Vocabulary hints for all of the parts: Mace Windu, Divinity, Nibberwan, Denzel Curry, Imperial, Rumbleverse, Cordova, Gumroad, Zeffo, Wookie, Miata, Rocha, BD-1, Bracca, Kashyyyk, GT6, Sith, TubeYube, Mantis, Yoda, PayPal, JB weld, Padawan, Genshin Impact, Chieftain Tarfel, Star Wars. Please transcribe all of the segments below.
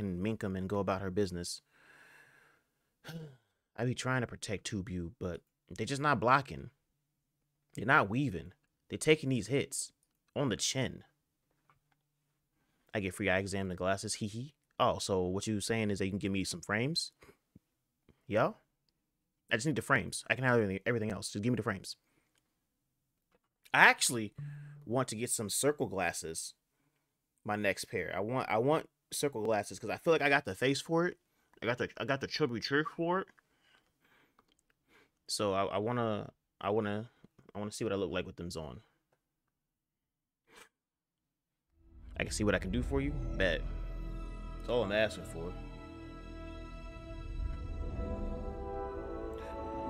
can Minkum and go about her business. I be trying to protect Tube U, but they're just not blocking. They're not weaving. They're taking these hits on the chin. I get free eye exam and glasses. Hee hee. Oh, so what you saying is they can give me some frames? Yo? I just need the frames. I can have everything else. Just give me the frames. I actually want to get some circle glasses. My next pair. I want circle glasses because I feel like I got the face for it. I got the chubby church for it. So I wanna see what I look like with them on. I can see what I can do for you. Bet. That's all I'm asking for.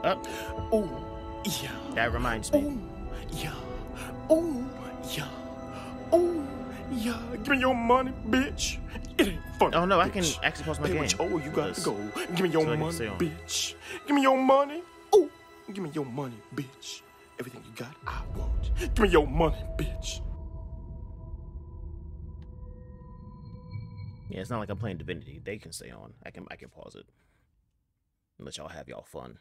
Up. Oh, yeah. That reminds me. Oh, yeah. Oh, yeah. Oh, yeah. Give me your money, bitch. It ain't funny. Oh, no. Bitch. I can actually post my game. Oh, you got to go. Give me your money, bitch. Give me your money. Oh, give me your money, bitch. Everything you got, I want. Give me your money, bitch. Yeah, it's not like I'm playing Divinity. They can stay on. I can pause it. And let y'all have y'all fun.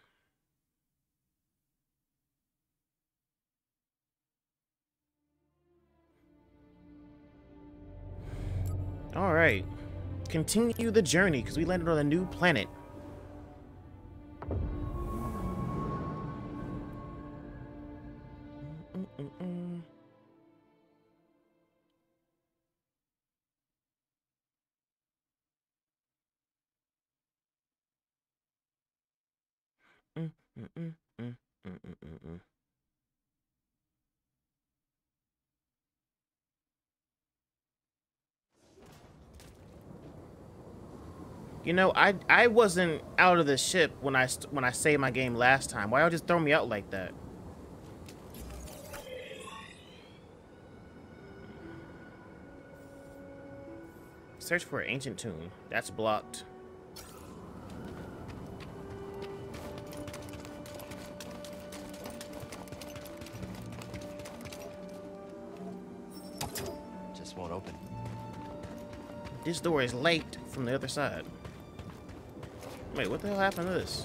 Alright. Continue the journey, because we landed on a new planet. You know, I wasn't out of the ship when I saved my game last time. Why y'all just throw me out like that? Search for an ancient tomb. That's blocked. Just won't open. This door is linked from the other side. Wait, what the hell happened to this?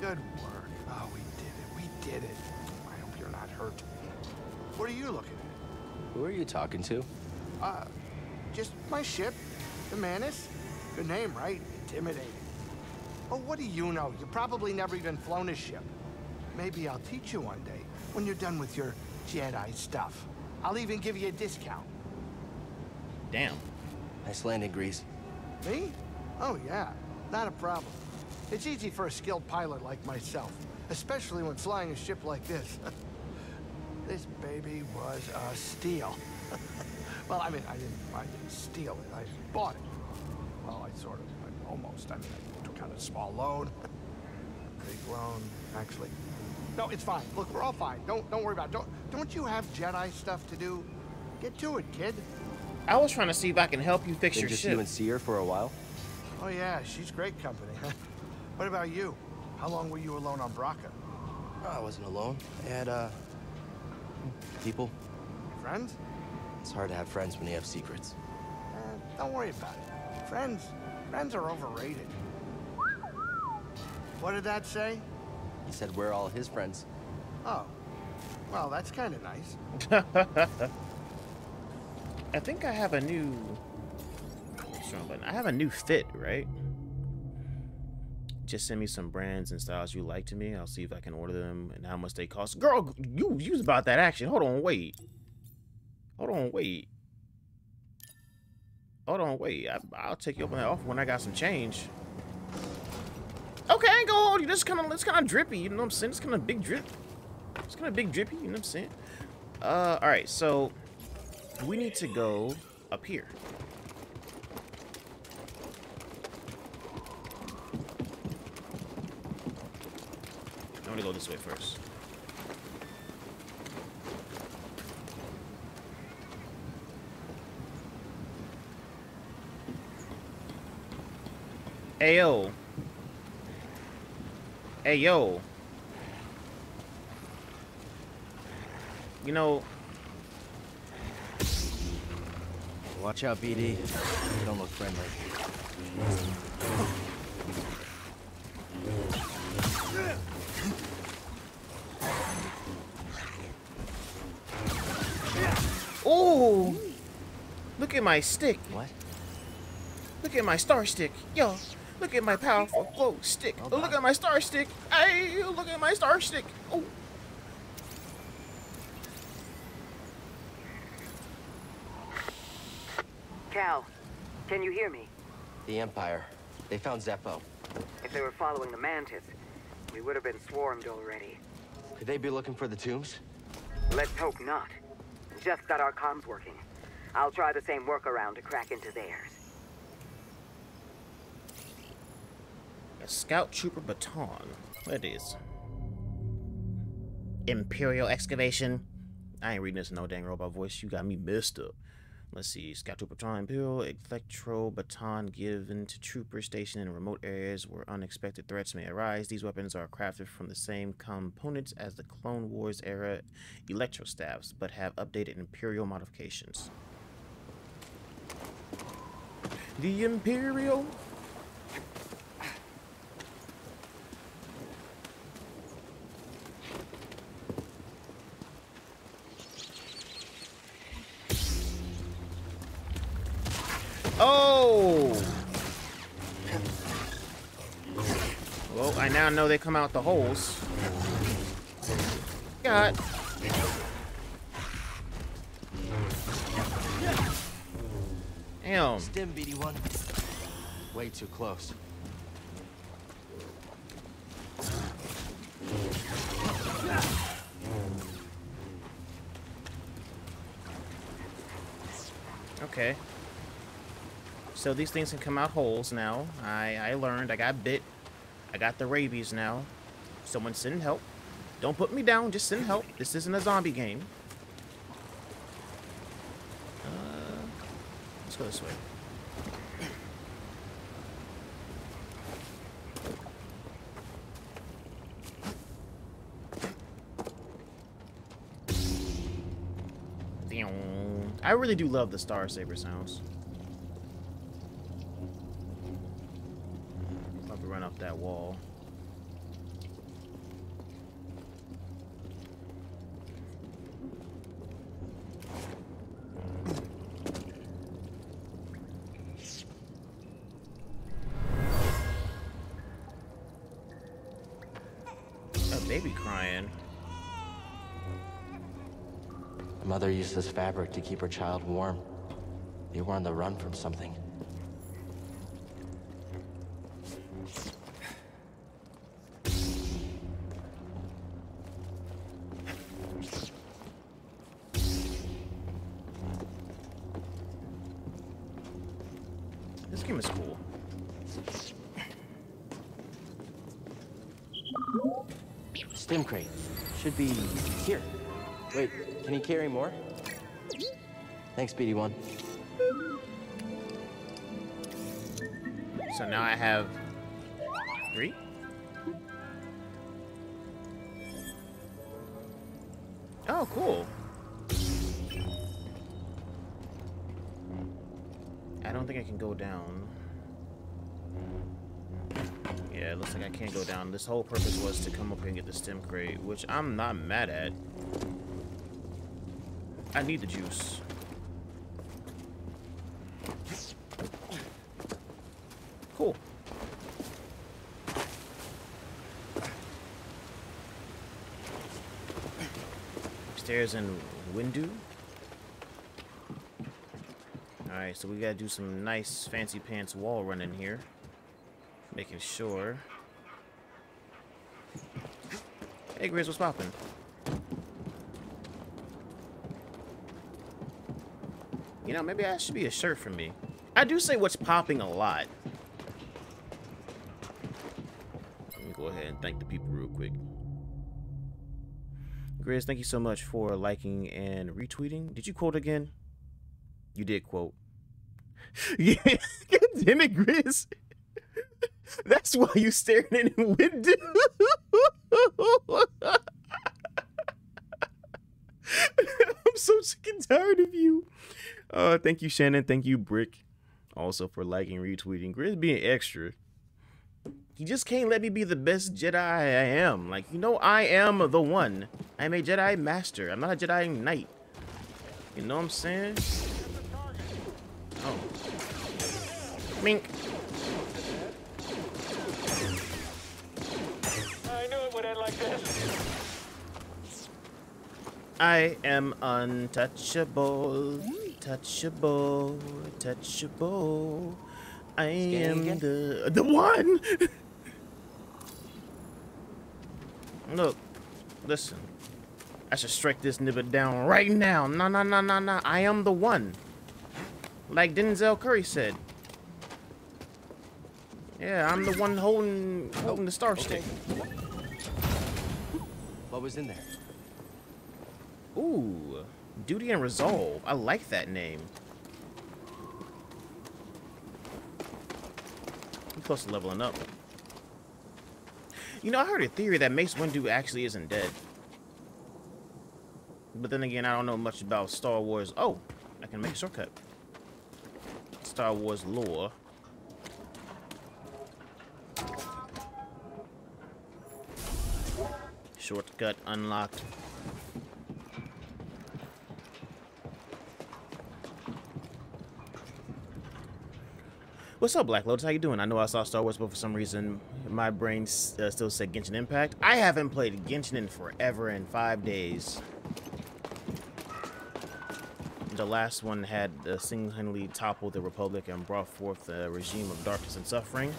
Good work. Oh, we did it. We did it. I hope you're not hurt. What are you looking at? Who are you talking to? Just my ship, the Mantis. Good name, right? Intimidating. Oh, what do you know? You've probably never even flown a ship. Maybe I'll teach you one day when you're done with your Jedi stuff. I'll even give you a discount. Damn. Nice landing, Grease. Me? Oh, yeah. Not a problem. It's easy for a skilled pilot like myself, especially when flying a ship like this. This baby was a steal. Well, I mean, I didn't steal it. I bought it. Well, I sort of, I almost. I mean, I took out a small loan. Big loan, actually. No, it's fine. Look, we're all fine. Don't worry about it. Don't you have Jedi stuff to do? Get to it, kid. I was trying to see if I can help you fix your ship. Just you and see her for a while? Oh, yeah, she's great company. What about you? How long were you alone on Bracca? Oh, I wasn't alone. I had, people. Friends? It's hard to have friends when you have secrets. Don't worry about it. Friends are overrated. What did that say? He said we're all his friends. Oh. Well, that's kind of nice. I think I have a new... I have a new fit, right? Just send me some brands and styles you like to me. I'll see if I can order them and how much they cost. Girl, you was about that action. Hold on, wait. Hold on, wait. Hold on, wait. I'll take you up on that offer when I got some change. Okay, I ain't gonna hold you. This kind of drippy. You know what I'm saying? It's kind of big drip. It's kind of big drippy. You know what I'm saying? All right, so... we need to go up here. I'm gonna go this way first. Ayo. Ayo. You know... Watch out, BD. They don't look friendly. Oh! Look at my stick. What? Look at my star stick. Yo, look at my powerful glow stick. Oh, look at my star stick. Ay, look at my star stick. Oh. Cal, can you hear me? The Empire. They found Zeffo. If they were following the Mantis, we would have been swarmed already. Could they be looking for the tombs? Let's hope not. Just got our comms working. I'll try the same workaround to crack into theirs. A scout trooper baton. Where it is? Imperial excavation. I ain't reading this in no dang robot voice. You got me messed up. Let's see. Scout trooper baton. Imperial electro baton given to troopers stationed in remote areas where unexpected threats may arise. These weapons are crafted from the same components as the Clone Wars era electro staffs, but have updated Imperial modifications. The Imperial. Oh! Well, I now know they come out the holes. God. Damn. Stim, BD-1. Way too close. Okay. So these things can come out holes now. I learned. I got bit. I got the rabies now. Someone send help. Don't put me down. Just send help. This isn't a zombie game. Let's go this way. I really do love the Star Saber sounds. Run up that wall. A baby crying. The mother used this fabric to keep her child warm. They were on the run from something. Be here. Wait, can he carry more? Thanks, BD-1. So now I have 3. Oh, cool. I don't think I can go down. Yeah, it looks like I can't go down. This whole purpose was to come up here and get the stem crate, which I'm not mad at. I need the juice. Cool. Upstairs in Windu. Alright, so we gotta do some nice fancy pants wall running here. Making sure. Hey, Grizz, what's poppin'? You know, maybe that should be a shirt for me. I do say what's popping a lot. Let me go ahead and thank the people real quick. Grizz, thank you so much for liking and retweeting. Did you quote again? You did quote. Yeah, damn it, Grizz. That's why you staring in the window. I'm so sick and tired of you. Thank you, Shannon. Thank you, Brick, also for liking, retweeting. Grizz being extra. He just can't let me be the best Jedi I am. Like, you know, I am the one. I'm a Jedi Master. I'm not a Jedi Knight. You know what I'm saying? Oh. Mink. I knew it would end like this. I am untouchable. Touchable. Touchable. I am the one. Look, listen. I should strike this nibber down right now. No, no, no, no, no. I am the one. Like Denzel Curry said. Yeah, I'm the one holding the star stick. What was in there? Ooh, Duty and Resolve. I like that name. I'm close to leveling up. You know, I heard a theory that Mace Windu actually isn't dead. But then again, I don't know much about Star Wars. Oh, I can make a shortcut. Star Wars lore. Shortcut unlocked. What's up, Black Lotus? How you doing? I know I saw Star Wars, but for some reason, my brain still said Genshin Impact. I haven't played Genshin in forever and 5 days. The last one had single-handedly toppled the Republic and brought forth the regime of darkness and suffering.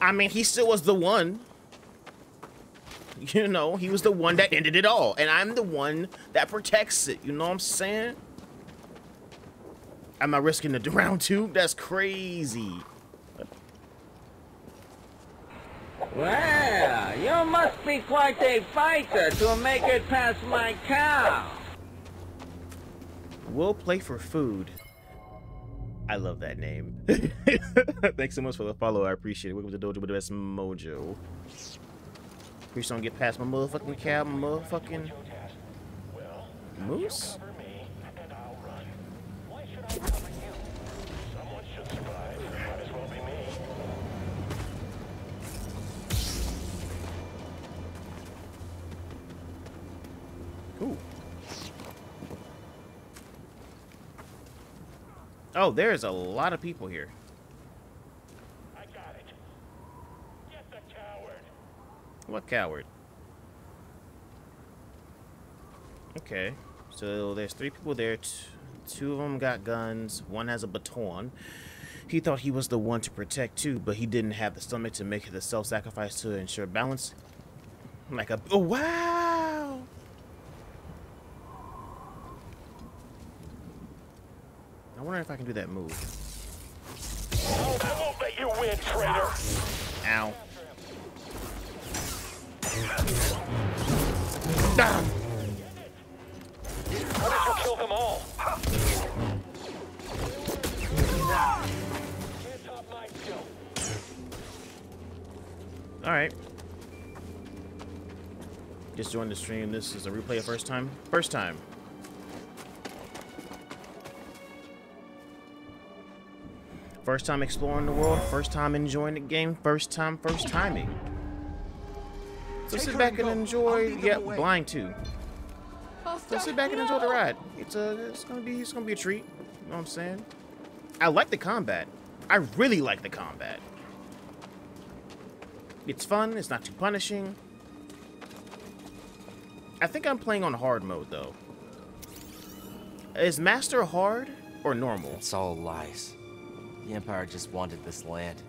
I mean, he still was the one. You know, he was the one that ended it all. And I'm the one that protects it. You know what I'm saying? Am I risking the round two? That's crazy. Well, you must be quite a fighter to make it past my cow. We'll play for food. I love that name. Thanks so much for the follow. I appreciate it. Welcome to the dojo with the best mojo. Please don't get past my motherfucking cow, my motherfucking moose. Ooh. Oh, there's a lot of people here. I got it. Get the coward. What coward? Okay. So there's 3 people there. Two of them got guns. One has a baton. He thought he was the one to protect too, but he didn't have the stomach to make the self-sacrifice to ensure balance. Like a... Oh, wow! I wonder if I can do that move. Oh, I won't let you win, traitor. Ow. Ah. Why did you kill them all? Can't top my kill. All right. Just joined the stream. This is a replay of first time. First time. First time exploring the world, first time enjoying the game, first timing. So sit back and enjoy. Yep, blind too. So sit back and enjoy the ride. It's gonna be a treat. You know what I'm saying? I like the combat. I really like the combat. It's fun. It's not too punishing. I think I'm playing on hard mode though. Is Master hard or normal? It's all lies. The Empire just wanted this land.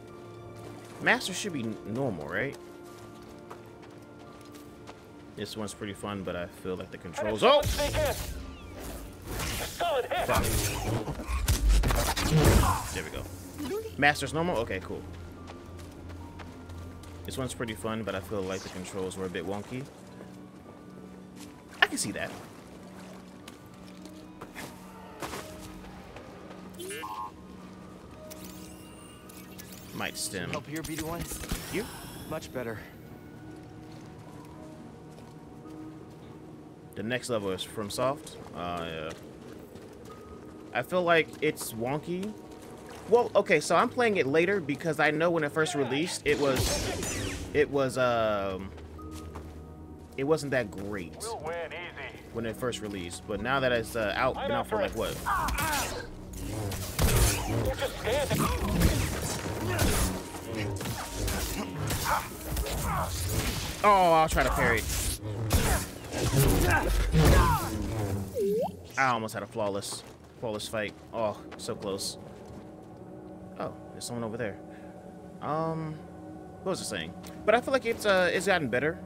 Master should be normal, right? This one's pretty fun, but I feel like the controls. Oh! Fuck. There we go. Master's normal? Okay, cool. This one's pretty fun, but I feel like the controls were a bit wonky. I can see that. Might stem. Help here, BD-1. You? Much better. The next level is from Soft. Yeah. I feel like it's wonky. Well, okay, so I'm playing it later because I know when it first released, it wasn't that great when it first released. But now that it's out, been out for like what? Oh, I'll try to parry. I almost had a flawless fight. Oh, so close. Oh, there's someone over there. What was I saying? But I feel like it's gotten better.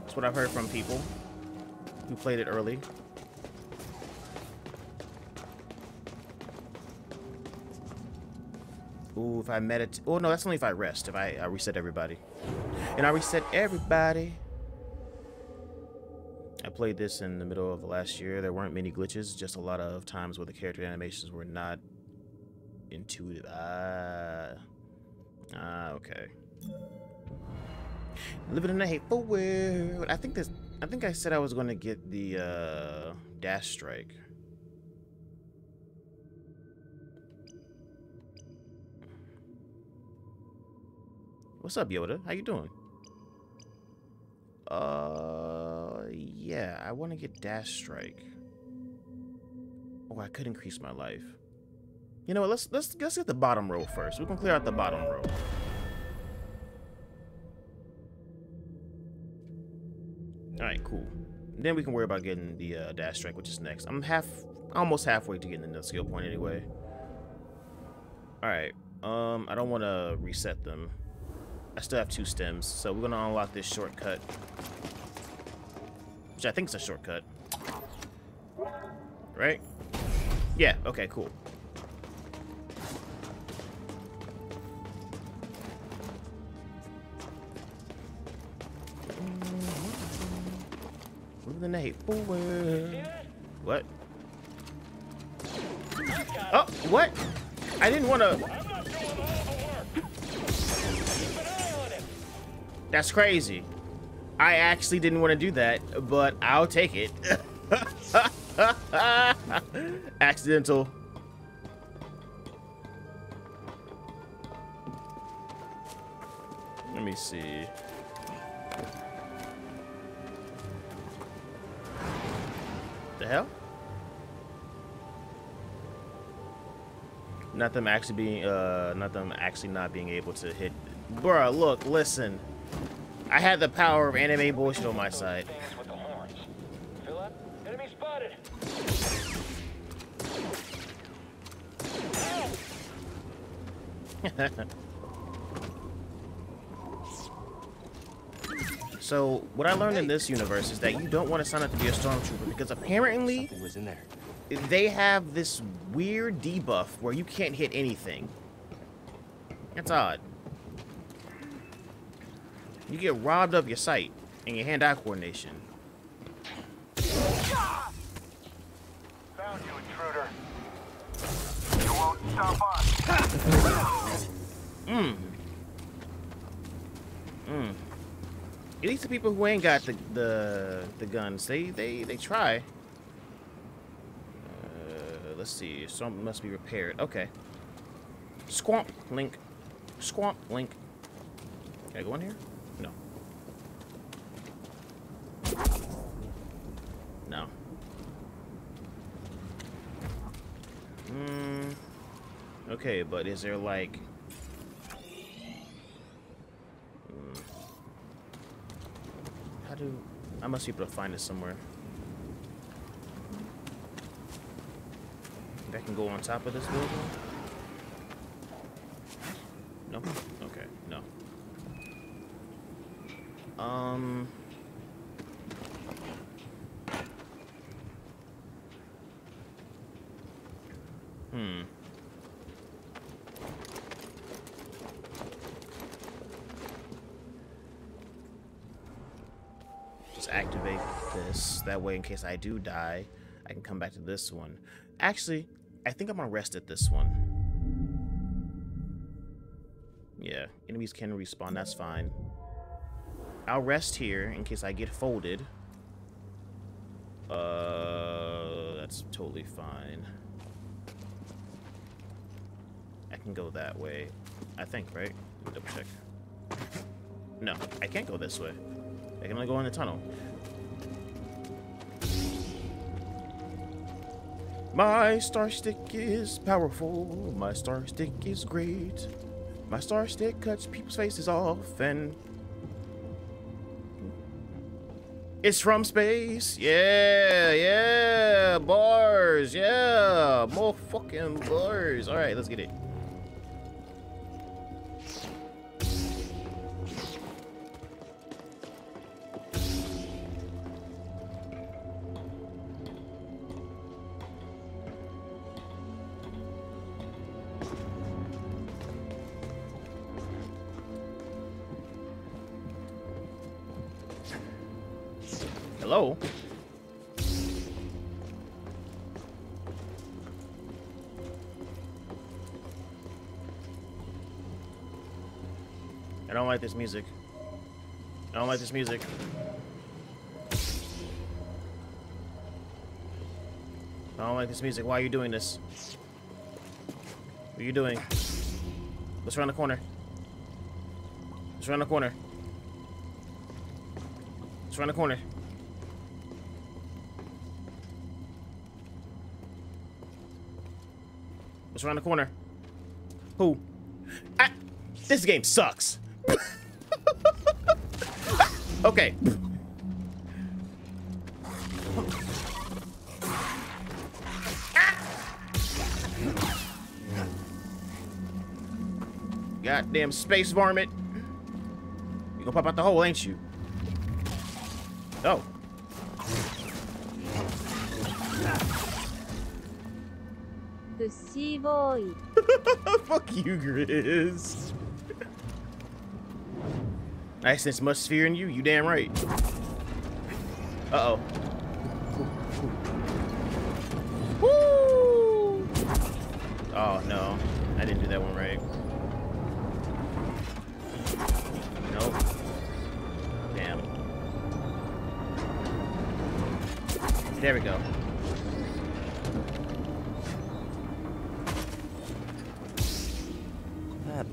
That's what I've heard from people who played it early. Ooh, if I meditate. Oh no, that's only if I rest. If I reset everybody, and I reset everybody. I played this in the middle of last year. There weren't many glitches, just a lot of times where the character animations were not intuitive. Okay. Living in a hateful world. I think I said I was going to get the dash strike. What's up, Yoda? How you doing? Yeah, I want to get dash strike. Oh, I could increase my life. You know what? Let's get the bottom row first. We're gonna clear out the bottom row. All right, cool. Then we can worry about getting the dash strike, which is next. I'm almost halfway to getting another skill point anyway. All right. I don't want to reset them. I still have two stems, so we're gonna unlock this shortcut, which I think is a shortcut, right? Yeah, okay, cool. Moving the hateful world. What? Oh, what? I didn't want to. That's crazy. I actually didn't want to do that, but I'll take it. Accidental. Let me see. The hell? Not them actually not being able to hit. Bruh, look, listen. I had the power of anime bullshit on my side. So, what I learned in this universe is that you don't want to sign up to be a stormtrooper because apparently they have this weird debuff where you can't hit anything. That's odd. You get robbed of your sight and your hand-eye coordination. Found you, intruder. You won't stop us. At least the people who ain't got the guns, they try. Let's see. Something must be repaired. Okay. Squamp link. Squamp link. Can I go in here? No. Okay, but is there like... I must be able to find it somewhere. That can go on top of this building? No? Okay, no. Just activate this. That way, in case I do die, I can come back to this one. Actually, I think I'm gonna rest at this one. Yeah, enemies can respawn. That's fine. I'll rest here in case I get folded. that's totally fine. I can go that way, I think, right? Let me double check. No, I can't go this way. I can only go in the tunnel. My star stick is powerful. My star stick is great. My star stick cuts people's faces off and... It's from space. Yeah, yeah, bars. Yeah, more fucking bars. All right, let's get it. Hello? I don't like this music. I don't like this music. I don't like this music. Why are you doing this? What are you doing? Let's round the corner. Let's round the corner. Let's round the corner. It's around the corner. Who? This game sucks. Okay. Goddamn space varmint. You gonna pop out the hole, ain't you? Oh. The sea boy. Fuck you, Grizz. I sense much fear in you. You damn right. Uh oh. Woo! Oh no, I didn't do that one right. Nope. Damn. There we go.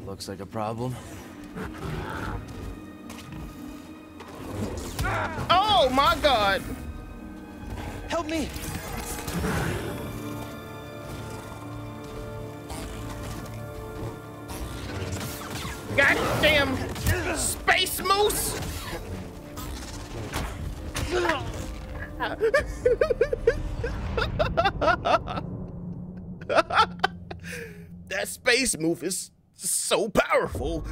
Looks like a problem. Oh my god! Help me! Goddamn space moose! That space move is so powerful.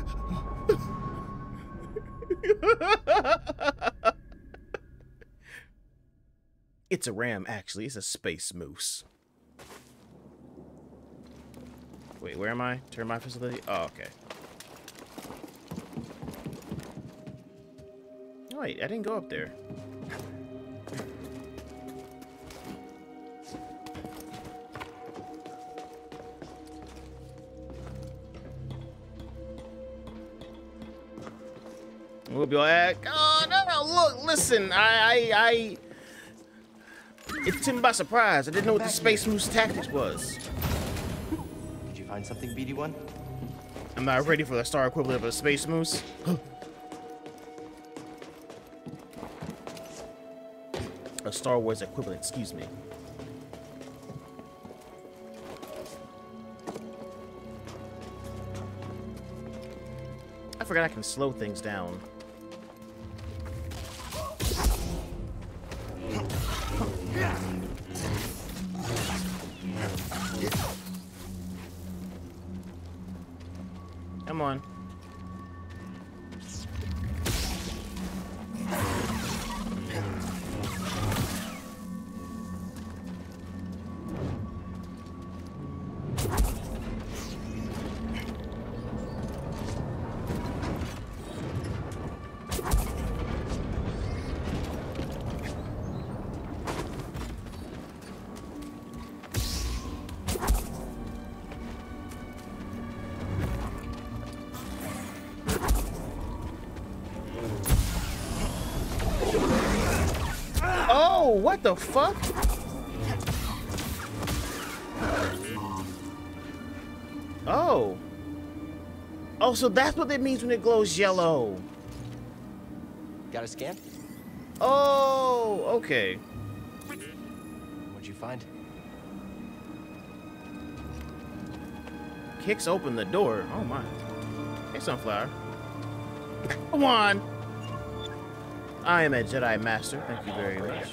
It's a ram, actually. It's a space moose. Wait, where am I? Turn my facility. Oh, okay. Wait, I didn't go up there. We'll be like, oh no, no, look, listen, it took me by surprise. I didn't know what the space moose tactics was. Did you find something, BD-1? I'm not ready for the star equivalent of a space moose. A Star Wars equivalent, excuse me. I forgot I can slow things down. Come on. What the fuck? Oh. Oh, so that's what it means when it glows yellow. Got a scan? Oh, okay. What'd you find? Kicks open the door. Oh my. Hey, Sunflower. Come on. I am a Jedi Master. Thank you very much.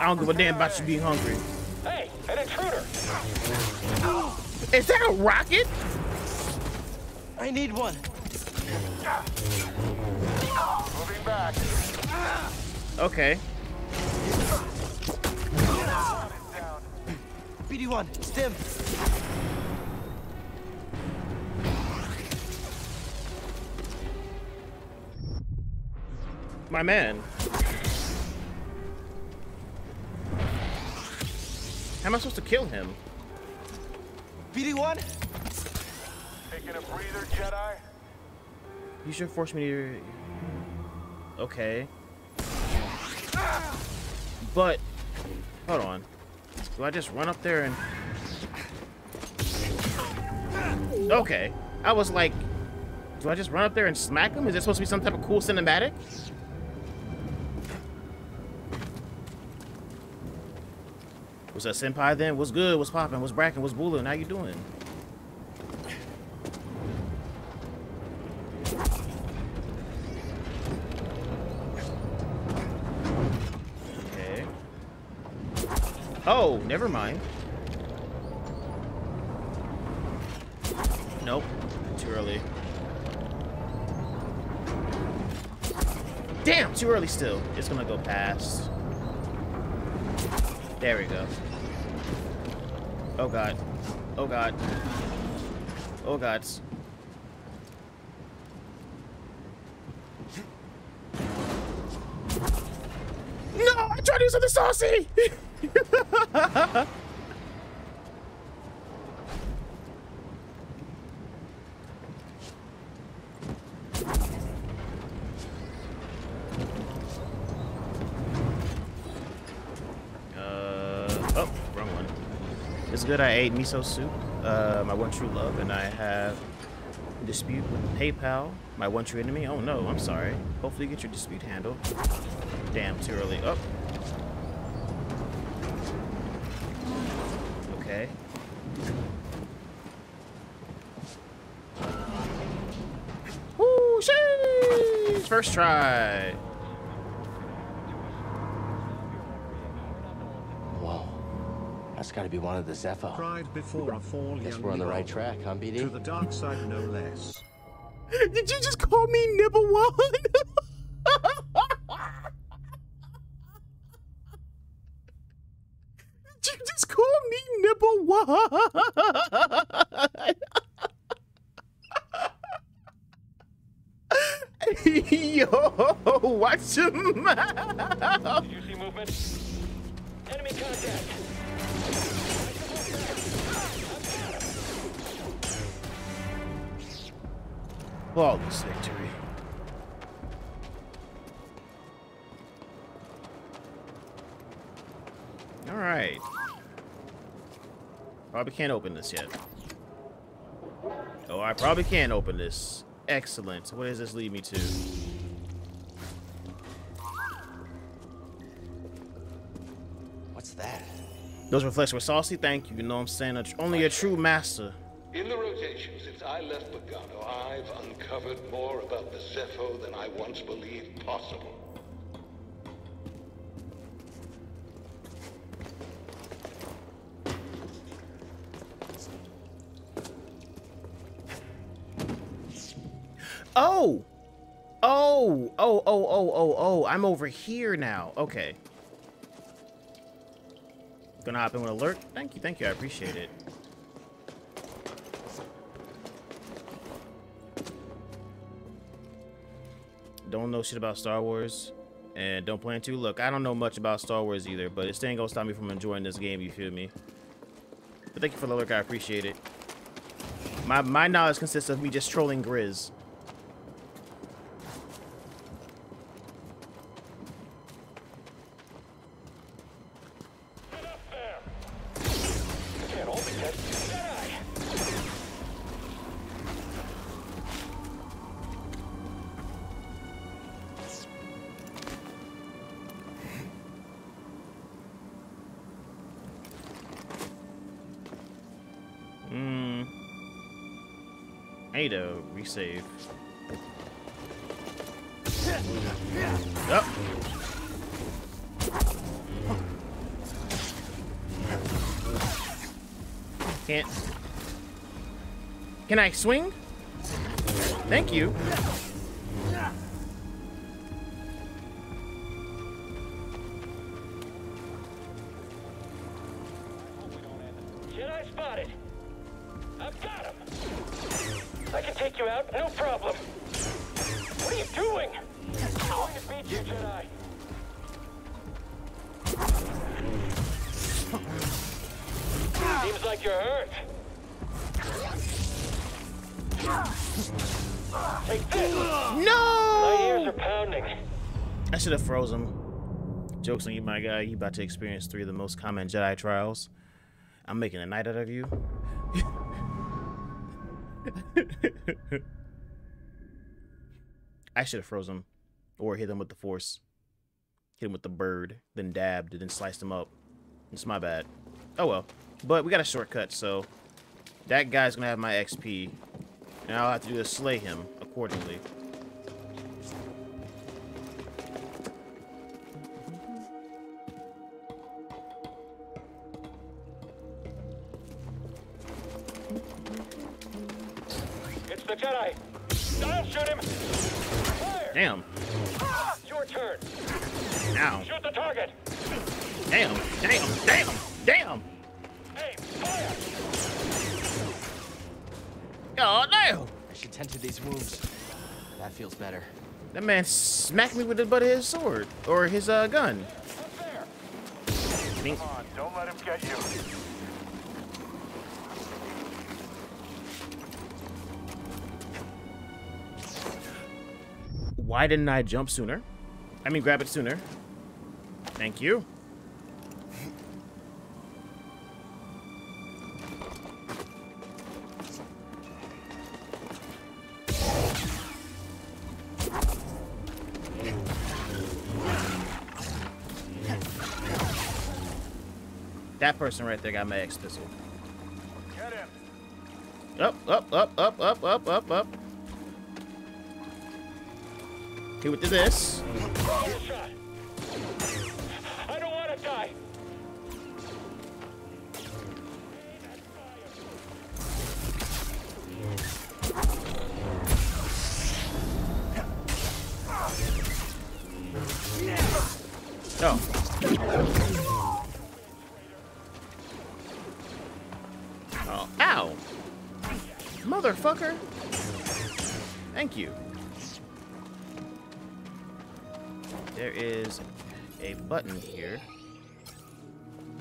I don't give a damn about you being hungry. Hey, an intruder! Is that a rocket? I need one. Moving back. Okay. BD-1, stim. My man. How am I supposed to kill him? BD-1? Taking a breather, Jedi? You should force me to... Okay. But... Hold on. Do I just run up there and... Okay. I was like... Do I just run up there and smack him? Is this supposed to be some type of cool cinematic? What's up, Senpai, then? What's good? What's poppin'? What's brackin'? What's bullin'? How you doing? Okay. Oh, never mind. Nope. Too early. Damn, too early still. It's gonna go past. There we go. Oh god. Oh god. Oh god. No! I tried to do something saucy! Good, I ate miso soup, my one true love, and I have dispute with PayPal, my one true enemy. Oh no, I'm sorry. Hopefully you get your dispute handled. Damn, too early. Up. Oh. Okay. Woo, sheesh! First try. That's gotta be one of the Zeffo. Cried before a fall. Guess we're on the right track, huh, BD? To the dark side, no less. Did you just call me Nibberwan? Did you just call me Nibberwan? Yo, watch your mouth. Did you see movement? Enemy contact. Flawless victory. All right. Probably can't open this yet. Oh, I probably can't open this. Excellent. What does this lead me to? What's that? Those reflections were saucy. Thank you. You know what I'm saying? Only a true master. In the rotation since I left Bogano, I've uncovered more about the Zeffo than I once believed possible. Oh! Oh! Oh, oh, oh, oh, oh. I'm over here now. Okay. Gonna hop in with a lurk. Thank you. I appreciate it. Don't know shit about Star Wars and don't plan to. Look, I don't know much about Star Wars either, but it's ain't gonna stop me from enjoying this game, you feel me? But thank you for the lurk, I appreciate it. My knowledge consists of me just trolling Grizz. Get up there. You can't hold me yet. Hey, to resave. Yep. Can't. Can I swing? Thank you. Jedi spotted. I've got him. I can take you out, no problem. What are you doing? I'm going to beat you, Jedi. Seems like you're hurt. Take this. No! My ears are pounding. I should have froze him. Joke's on you, my guy. You about to experience 3 of the most common Jedi trials. I'm making a night out of you. I should have froze him. Or hit him with the force. Hit him with the bird. Then dabbed. Then sliced him up. It's my bad. Oh well. But we got a shortcut, so that guy's gonna have my XP. And all I have to do is slay him accordingly. It's the Jedi. I'll shoot him. Fire. Damn. Your turn. Now. Shoot the target. Damn. Damn. Damn. Damn. Hey, fire. Oh no! I should tend to these wounds. That feels better. That man smacked me with the butt of his sword or his gun. Come on, don't let him get you. Why didn't I jump sooner? I mean, grab it sooner. Thank you. That person right there got my X pistol. Get him. Up, up, up, up, up, up, up, up. Okay, with this. I don't want to die. Oh. Oh, ow! Motherfucker! Thank you. There is a button here.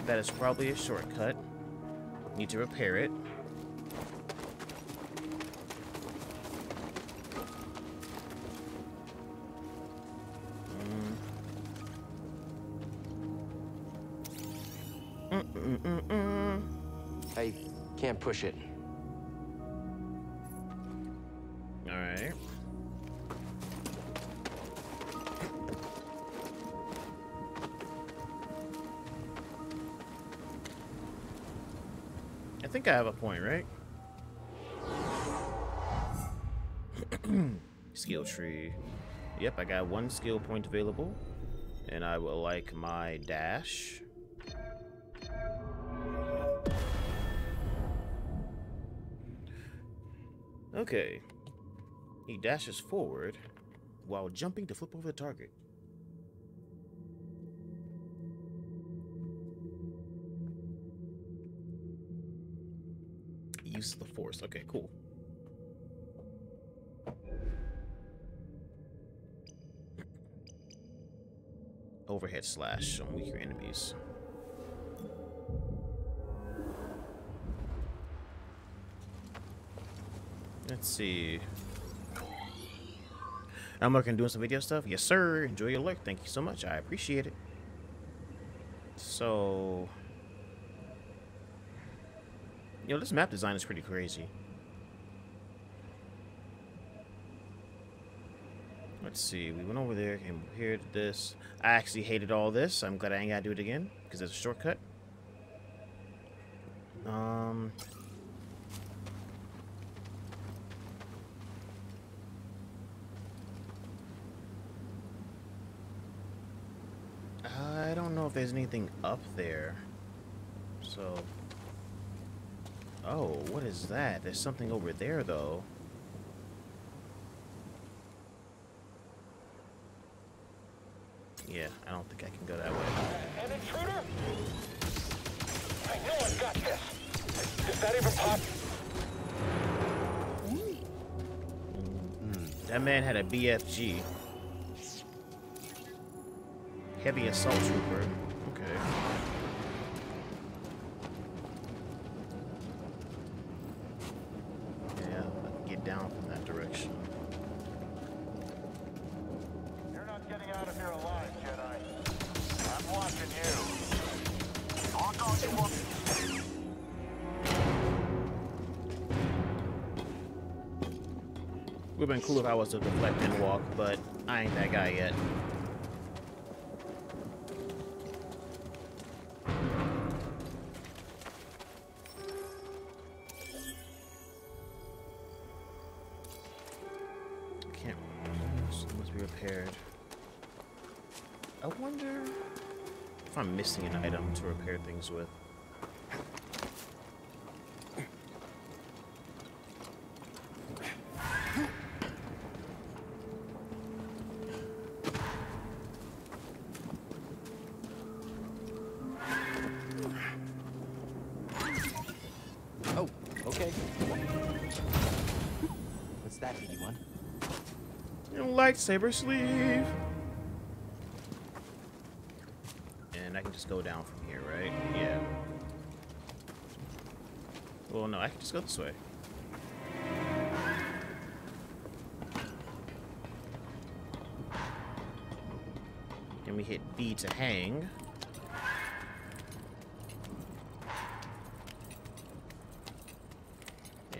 That is probably a shortcut. Need to repair it. Can't push it. All right. I think I have a point, right? Skill tree. Yep, I got 1 skill point available. And I will like my dash. Okay, he dashes forward while jumping to flip over the target. Use the force. Okay, cool. Overhead slash on weaker enemies. Let's see. I'm working on doing some video stuff. Yes, sir. Enjoy your lurk. Thank you so much. I appreciate it. So, yo, this map design is pretty crazy. Let's see. We went over there, came here to this. I actually hated all this. I'm glad I ain't gotta do it again because there's a shortcut. I don't know if there's anything up there. So... oh, what is that? There's something over there, though. Yeah, I don't think I can go that way. An intruder? I know I've got this. Is that even pop? That man had a BFG. Heavy assault trooper. Okay. Yeah, I can get down from that direction. You're not getting out of here alive, Jedi. I'm watching you. Lock on to Wookie. Would've been cool if I was to deflect and walk, but I ain't that guy yet. I'm missing an item to repair things with. Oh, okay. What's that, BD-1? Lightsaber sleeve. Just go down from here, right? Yeah. Well, no, I can just go this way. Then we hit B to hang.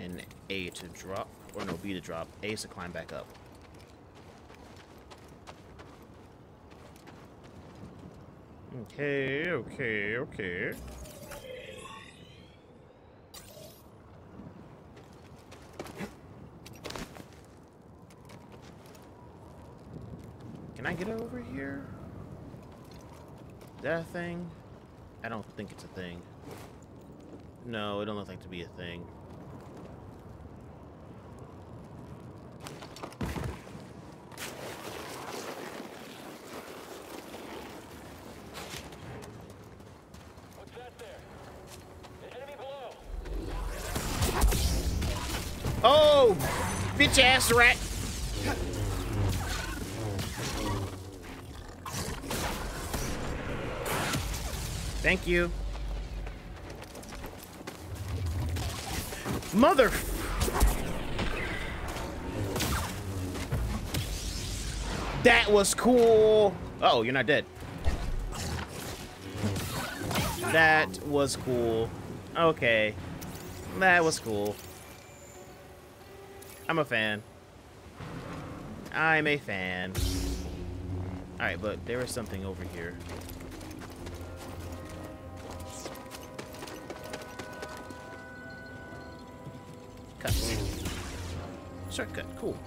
And A to drop. Or no, B to drop. A is to climb back up. Okay, okay, okay. Can I get over here? Is that a thing? I don't think it's a thing. No, it don't look like to be a thing. Oh, bitch ass rat. Thank you. Mother. That was cool. Oh, you're not dead. That was cool. Okay. That was cool. I'm a fan. I'm a fan. Alright, but there is something over here. Cut. Shortcut, cool.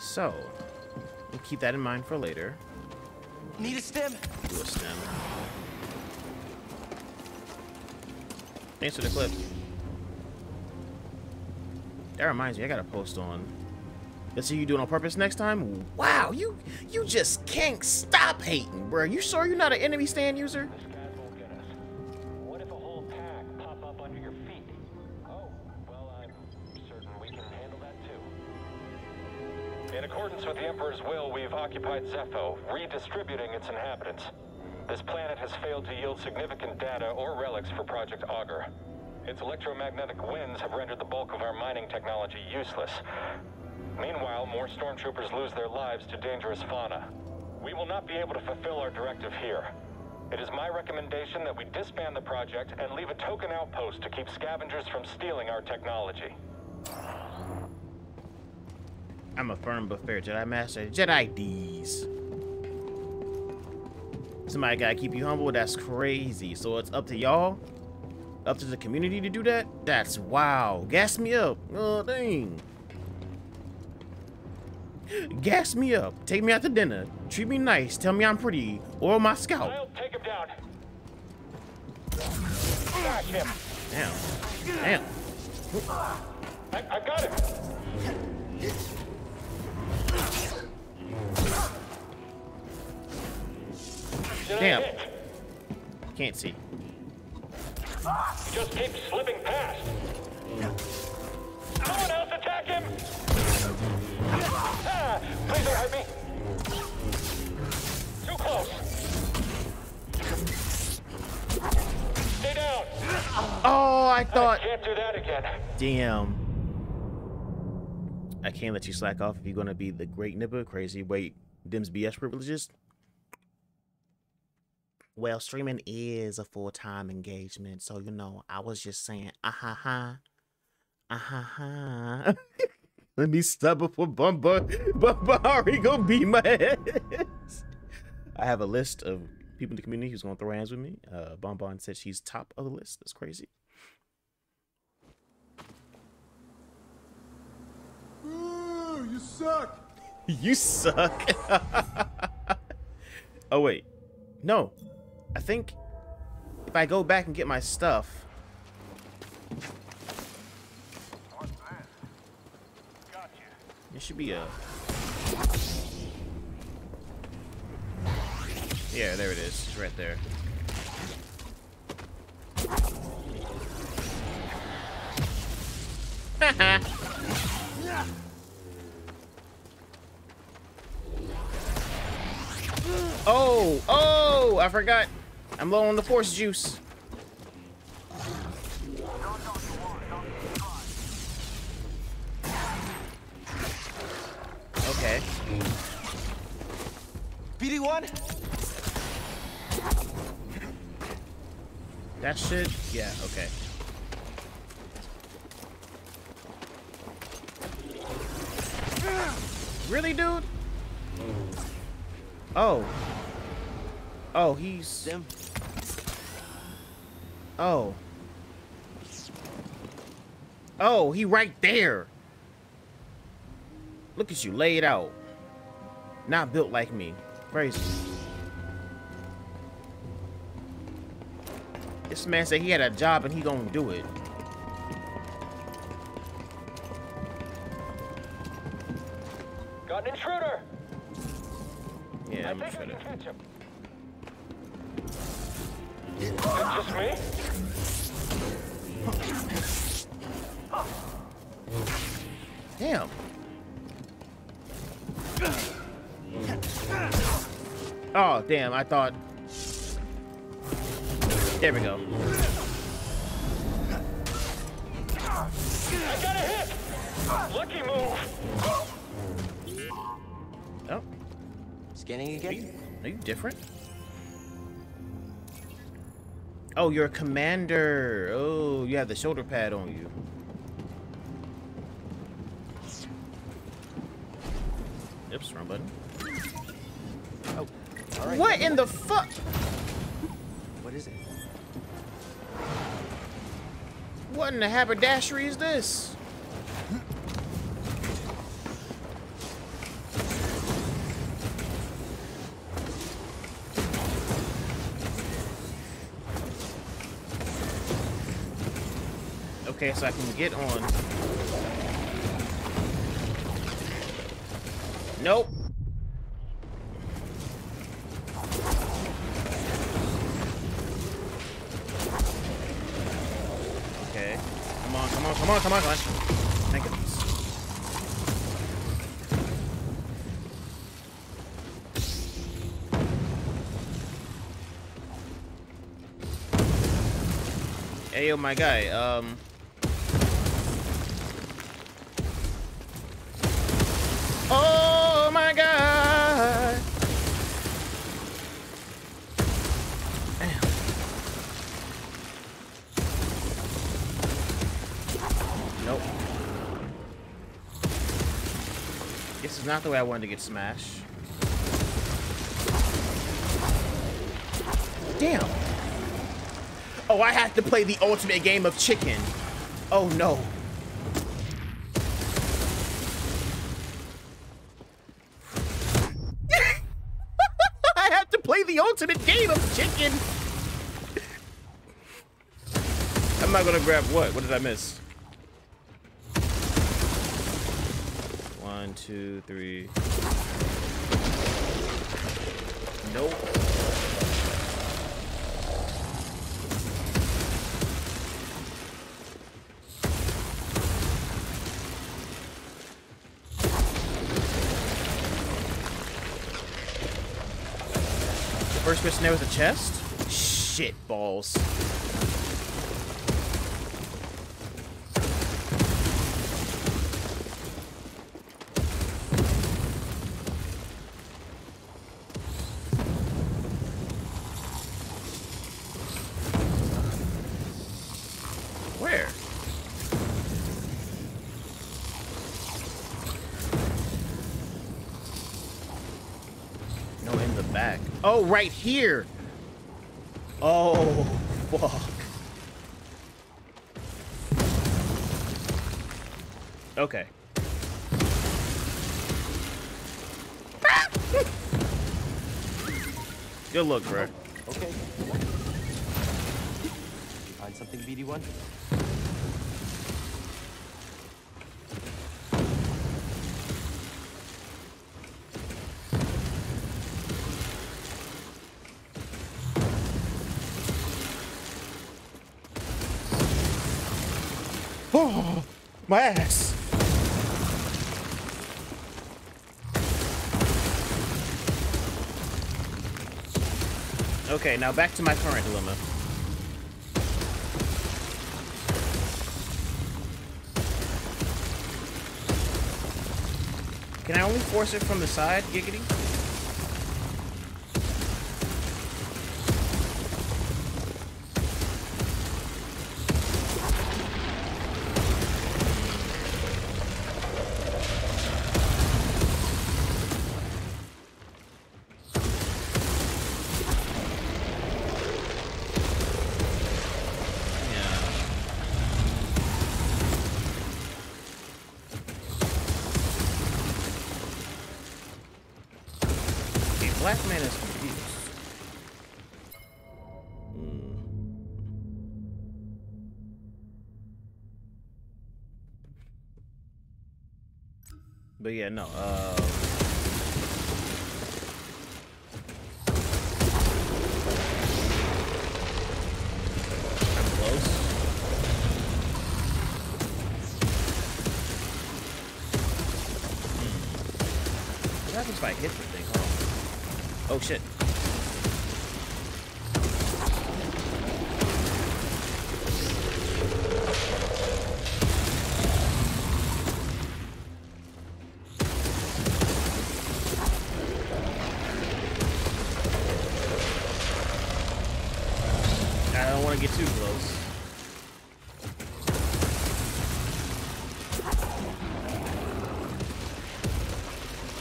So, we'll keep that in mind for later. Need a stem? Do a stem. Thanks for the clip. That reminds me, I got a post on. Let's see you do it on purpose next time. Wow, you just can't stop hating, bro. You sure you're not an enemy stand user? This guy won't get us. What if a whole pack pop up under your feet? Oh, well, I'm certain we can handle that too. In accordance with the Emperor's will, we've occupied Zeffo, redistributing its inhabitants. This planet has failed to yield significant data or relics for Project Augur. Its electromagnetic winds have rendered the bulk of our mining technology useless. Meanwhile, more stormtroopers lose their lives to dangerous fauna. We will not be able to fulfill our directive here. It is my recommendation that we disband the project and leave a token outpost to keep scavengers from stealing our technology. I'm a firm but fair Jedi Master. Jedi D's. Somebody gotta keep you humble? That's crazy. So it's up to y'all? Up to the community to do that? That's wow. Gas me up. Oh, dang. Gas me up, take me out to dinner, treat me nice, tell me I'm pretty, oil my scalp. I'll take him down. Got him. Damn. Damn. I got him. Damn. Can't see. He just keeps slipping past. Someone else attack him! Ah, please don't hurt me. Too close. Stay down. Oh, I thought. I can't do that again. Damn. I can't let you slack off if you're gonna be the great nipper. Crazy. Wait, Dim's BS privileges. Well, streaming is a full-time engagement, so you know, I was just saying, Let me stop before Bumba already gonna beat my ass. I have a list of people in the community who's gonna throw hands with me. Bonbon said she's top of the list. That's crazy. Ooh, you suck. You suck. Oh wait, no. I think if I go back and get my stuff. It should be a. Yeah, there it is. It's right there. Oh, oh, I forgot. I'm low on the force juice. Okay. BD-1? That shit? Yeah, okay. Really, dude? Oh. Oh, he's... Oh. Oh, he right there. Look at you, laid out. Not built like me. Crazy. This man said he had a job and he gonna do it. Got an intruder. Yeah, I'm sure to catch him. Just me? Damn. Oh, damn, I thought... There we go. I got a hit! Lucky move! Oh. Scanning again? Are you different? Oh, you're a commander. Oh, you have the shoulder pad on you. Oops, wrong button. Oh. All right. What in the fuck? What is it? What in the haberdashery is this? Okay, so I can get on. Nope. Okay. Come on, come on, come on, come on, come on. Thank goodness. Hey, yo, my guy. Not the way I wanted to get smashed. Damn. Oh, I have to play the ultimate game of chicken. Oh no. ultimate game of chicken. I'm not gonna grab what? What did I miss? 1, 2, 3. Nope. First mission there was a chest? Shit balls. Where? No, in the back. Oh, right here. Oh, fuck. Okay. Good look, bro. Okay. Find something, BD-1? Oh, my ass. Okay, now back to my current dilemma. Can I only force it from the side, giggity? Black man is confused. But yeah, no. I'm close. What happens if I hit the thing? Oh shit. I don't want to get too close.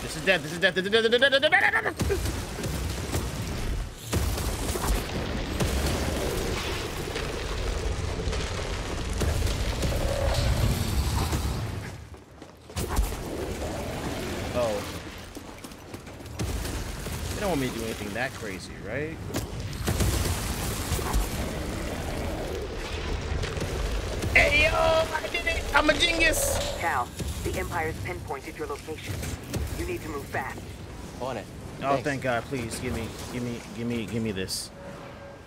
This is death, this is death, this is death, this is death, this is death, this is death. Don't want me to do anything that crazy, right? Hey, yo! I did it! I'm a genius! Cal, the Empire's pinpointed your location. You need to move fast. On it. Thanks. Oh, thank God. Please, give me this.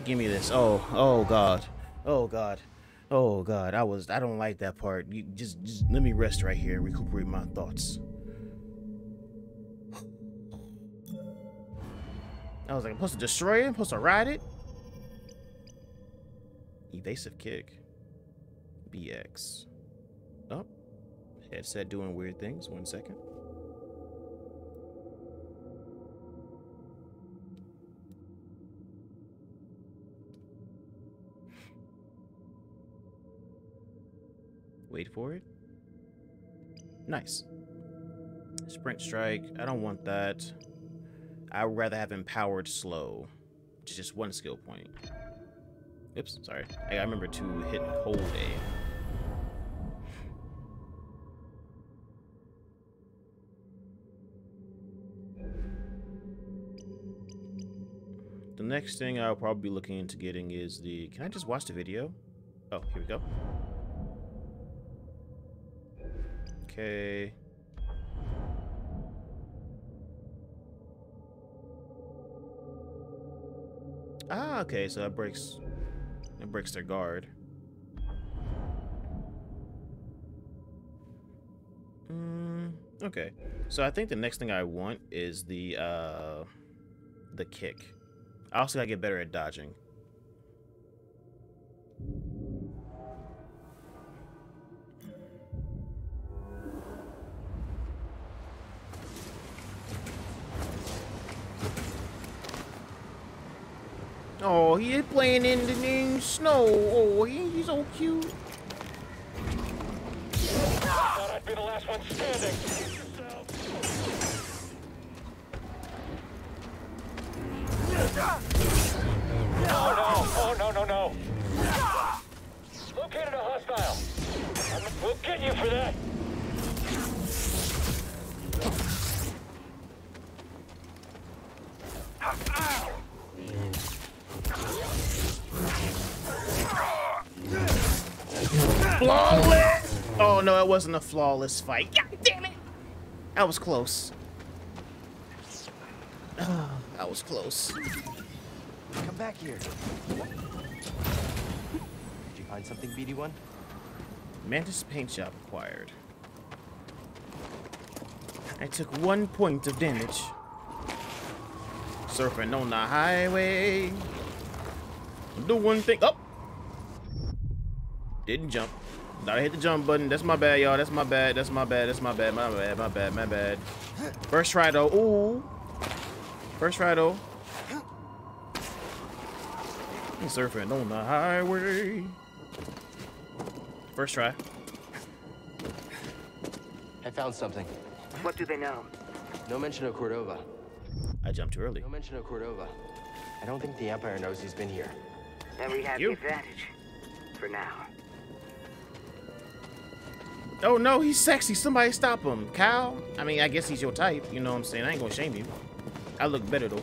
Give me this. Oh, oh, God. Oh, God. Oh, God. I don't like that part. You, just let me rest right here and recuperate my thoughts. I was like, I'm supposed to destroy it? I'm supposed to ride it? Evasive kick. BX. Oh. Headset doing weird things. 1 second. Wait for it. Nice. Sprint strike. I don't want that. I would rather have empowered slow, which is just 1 skill point. Oops, sorry. I gotta remember to hit hold A. next thing I'll probably be looking into getting is the... Can I just watch the video? Oh, here we go. Okay. Ah, okay, so it breaks their guard. Okay, so I think the next thing I want is the kick. I also gotta get better at dodging. Oh, he's playing in the dang snow. Oh, he's so cute. I thought I'd be the last one standing. Oh no! Oh no! No! No! Located a hostile. We'll get you for that. Flawless! Oh no, it wasn't a flawless fight. God damn it! I was close. I was close. Come back here. Did you find something, BD-1? Mantis paint job acquired. I took 1 point of damage. Surfing on the highway. Do one thing. Oh! Didn't jump. Now I hit the jump button. That's my bad, y'all. That's my bad. That's my bad. That's my bad. My bad. My bad. My bad. First try though. Ooh. First try though. I'm surfing on the highway. First try. I found something. What do they know? No mention of Cordova. I jumped too early. No mention of Cordova. I don't think the Empire knows he's been here. And we have the advantage. For now. Oh no, he's sexy. Somebody stop him. Kyle, I mean, I guess he's your type. You know what I'm saying? I ain't gonna shame you. I look better though.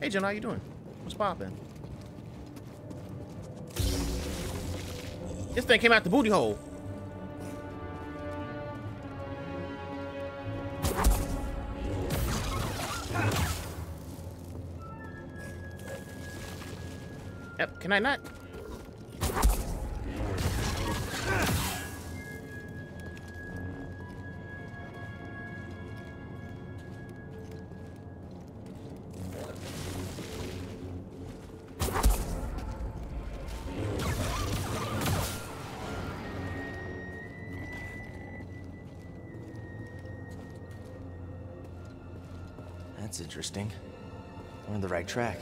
Hey, John, how you doing? What's poppin'? This thing came out the booty hole. Yep, can I not? That's interesting. We're on the right track.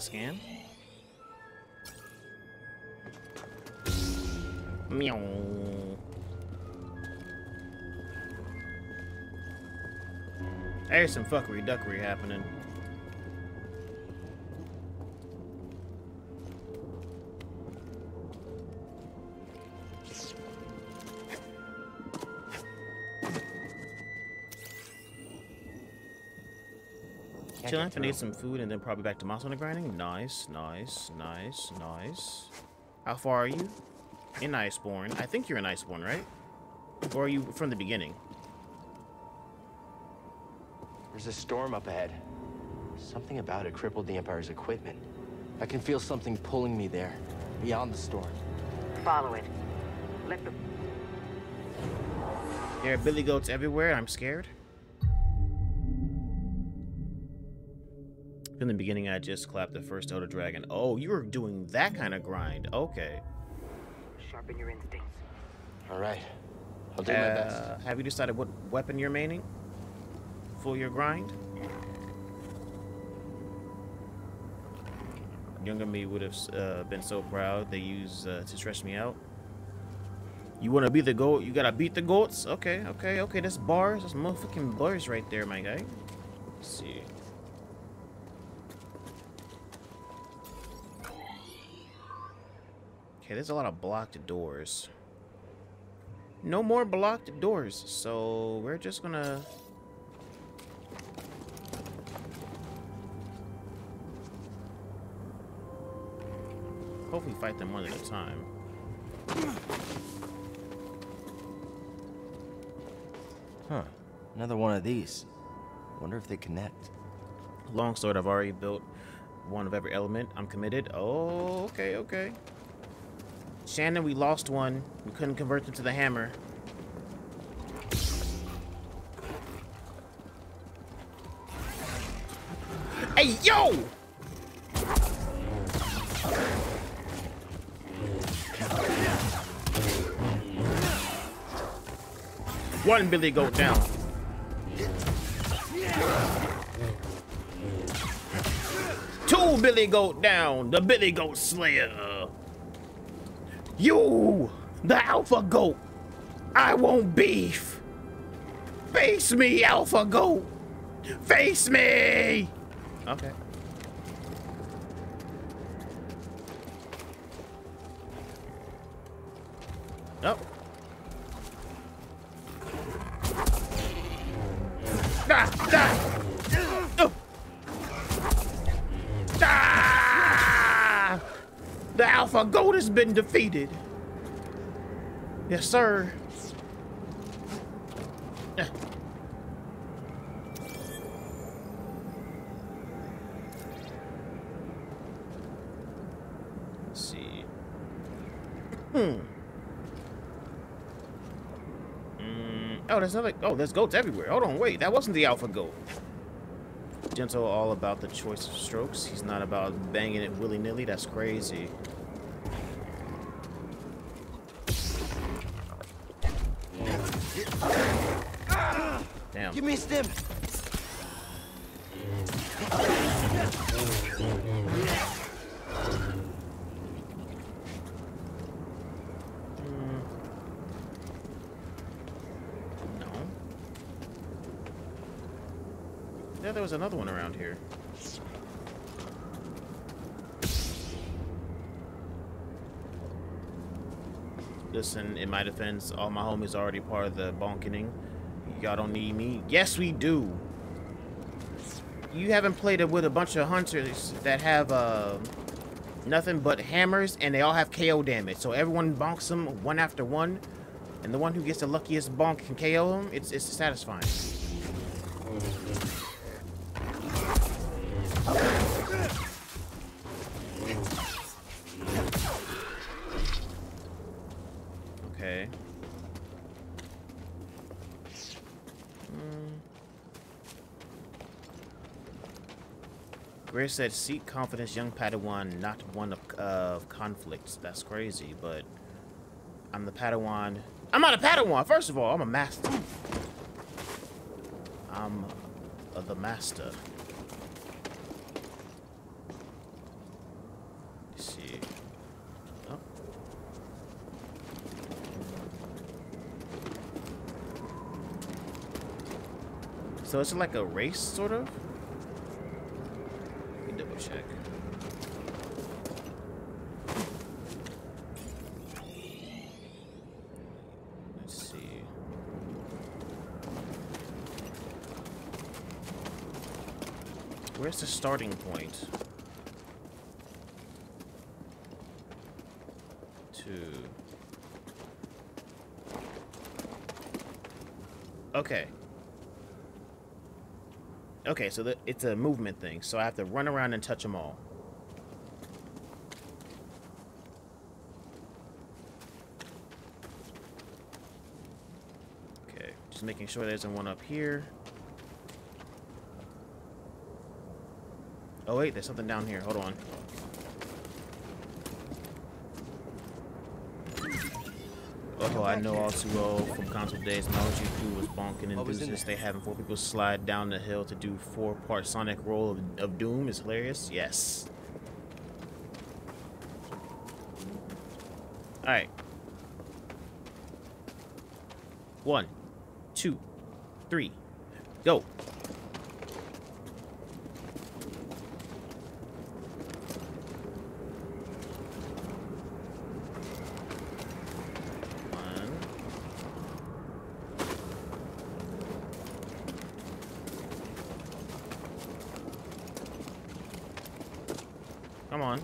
Scan. Meow. There's some fuckery duckery happening. Chill out and eat some food and then probably back to muscle grinding. Nice, nice, nice, nice. How far are you? In Iceborne. I think you're in Iceborne, right? Or are you from the beginning? There's a storm up ahead. Something about it crippled the Empire's equipment. I can feel something pulling me there, beyond the storm. Follow it. Let them. There are billy goats everywhere. I'm scared. In the beginning, I just clapped the first Elder Dragon. Oh, you were doing that kind of grind. Okay. Sharpen your instincts. All right. I'll do my best. Have you decided what weapon you're maining for your grind? Younger me would have been so proud. They use to stretch me out. You want to be the goat? You got to beat the goats? Okay, okay, okay. That's bars. That's motherfucking bars right there, my guy. Let's see. Okay, there's a lot of blocked doors. no more blocked doors, so we're just gonna... hopefully fight them one at a time. Huh. Another one of these. Wonder if they connect. Longsword, I've already built one of every element. I'm committed. Oh, okay, okay. Shannon, we lost one. We couldn't convert them to the hammer. Hey, yo! One Billy go down. Two Billy Goat down, the Billy Goat Slayer. You, the Alpha Goat. I won't beef. Face me, Alpha Goat. Face me. Okay. Oh. The Alpha Goat has been defeated. Yes, sir. Let's see. Oh, there's another. Oh, there's goats everywhere. Hold on, wait. That wasn't the Alpha Goat. Gentle, all about the choice of strokes. He's not about banging it willy-nilly. That's crazy. Damn. You missed him. There was another one around here. Listen, in my defense, all my homies are already part of the bonkening. Y'all don't need me. Yes, we do. You haven't played it with a bunch of hunters that have nothing but hammers, and they all have KO damage. So everyone bonks them one after one, and the one who gets the luckiest bonk can KO them. It's satisfying. Okay. Grace said, seek confidence, young Padawan, not one of conflicts. That's crazy, but I'm the Padawan. I'm not a Padawan, first of all. I'm a master. I'm the master. Let's see. Oh. So it's like a race, sort of? Let me double check. Where's the starting point? 2. Okay. Okay, so it's a movement thing. So I have to run around and touch them all. Okay, just making sure there isn't one up here. Oh wait, there's something down here. Hold on. Oh, I know all too well from console days. My OG crew was bonking and enthusiasts. They having 4 people slide down the hill to do 4-part Sonic roll of doom is hilarious. Yes. All right. 1, 2, 3, go. Come on.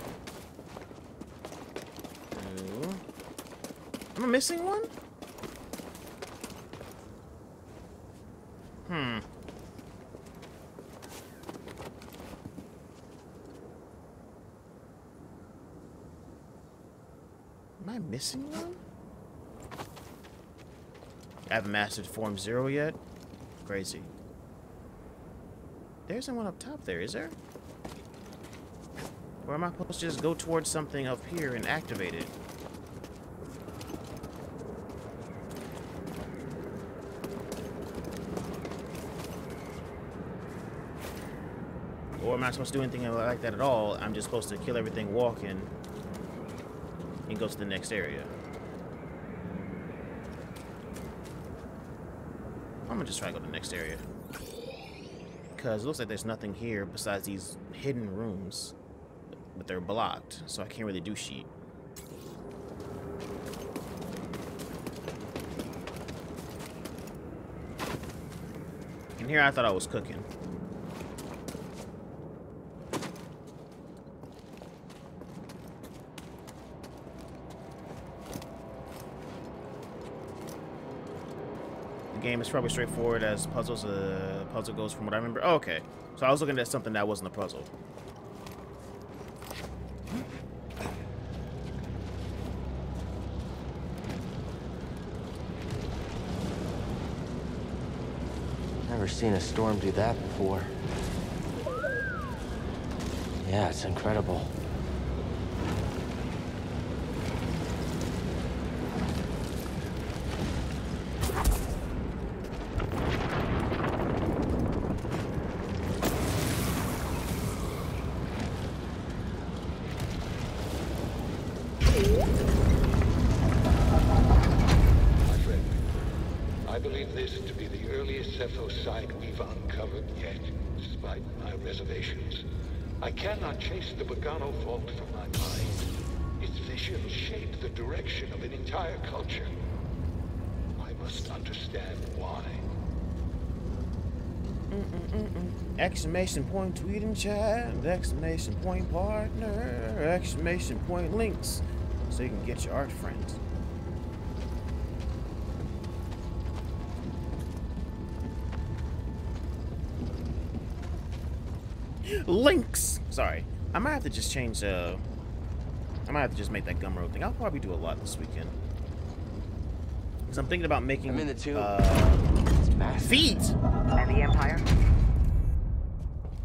Two. Am I missing one? Hmm. Am I missing one? I haven't mastered Form 0 yet. Crazy. There isn't one up top there, is there? Or am I supposed to just go towards something up here and activate it? Or am I supposed to do anything like that at all? I'm just supposed to kill everything walking and go to the next area. I'm gonna just try to go to the next area. Because it looks like there's nothing here besides these hidden rooms. But they're blocked, so I can't really do shit. And here I thought I was cooking. Game is probably straightforward as puzzles. Puzzle goes from what I remember. Oh, okay, so I was looking at something that wasn't a puzzle. Never seen a storm do that before. Yeah, it's incredible. Exclamation point tweeting chat, exclamation point partner, exclamation point links, so you can get your art friends. Links! Sorry, I might have to just change, I might have to just make that Gumroad thing. I'll probably do a lot this weekend. Because I'm thinking about making, feet! Heavy Empire.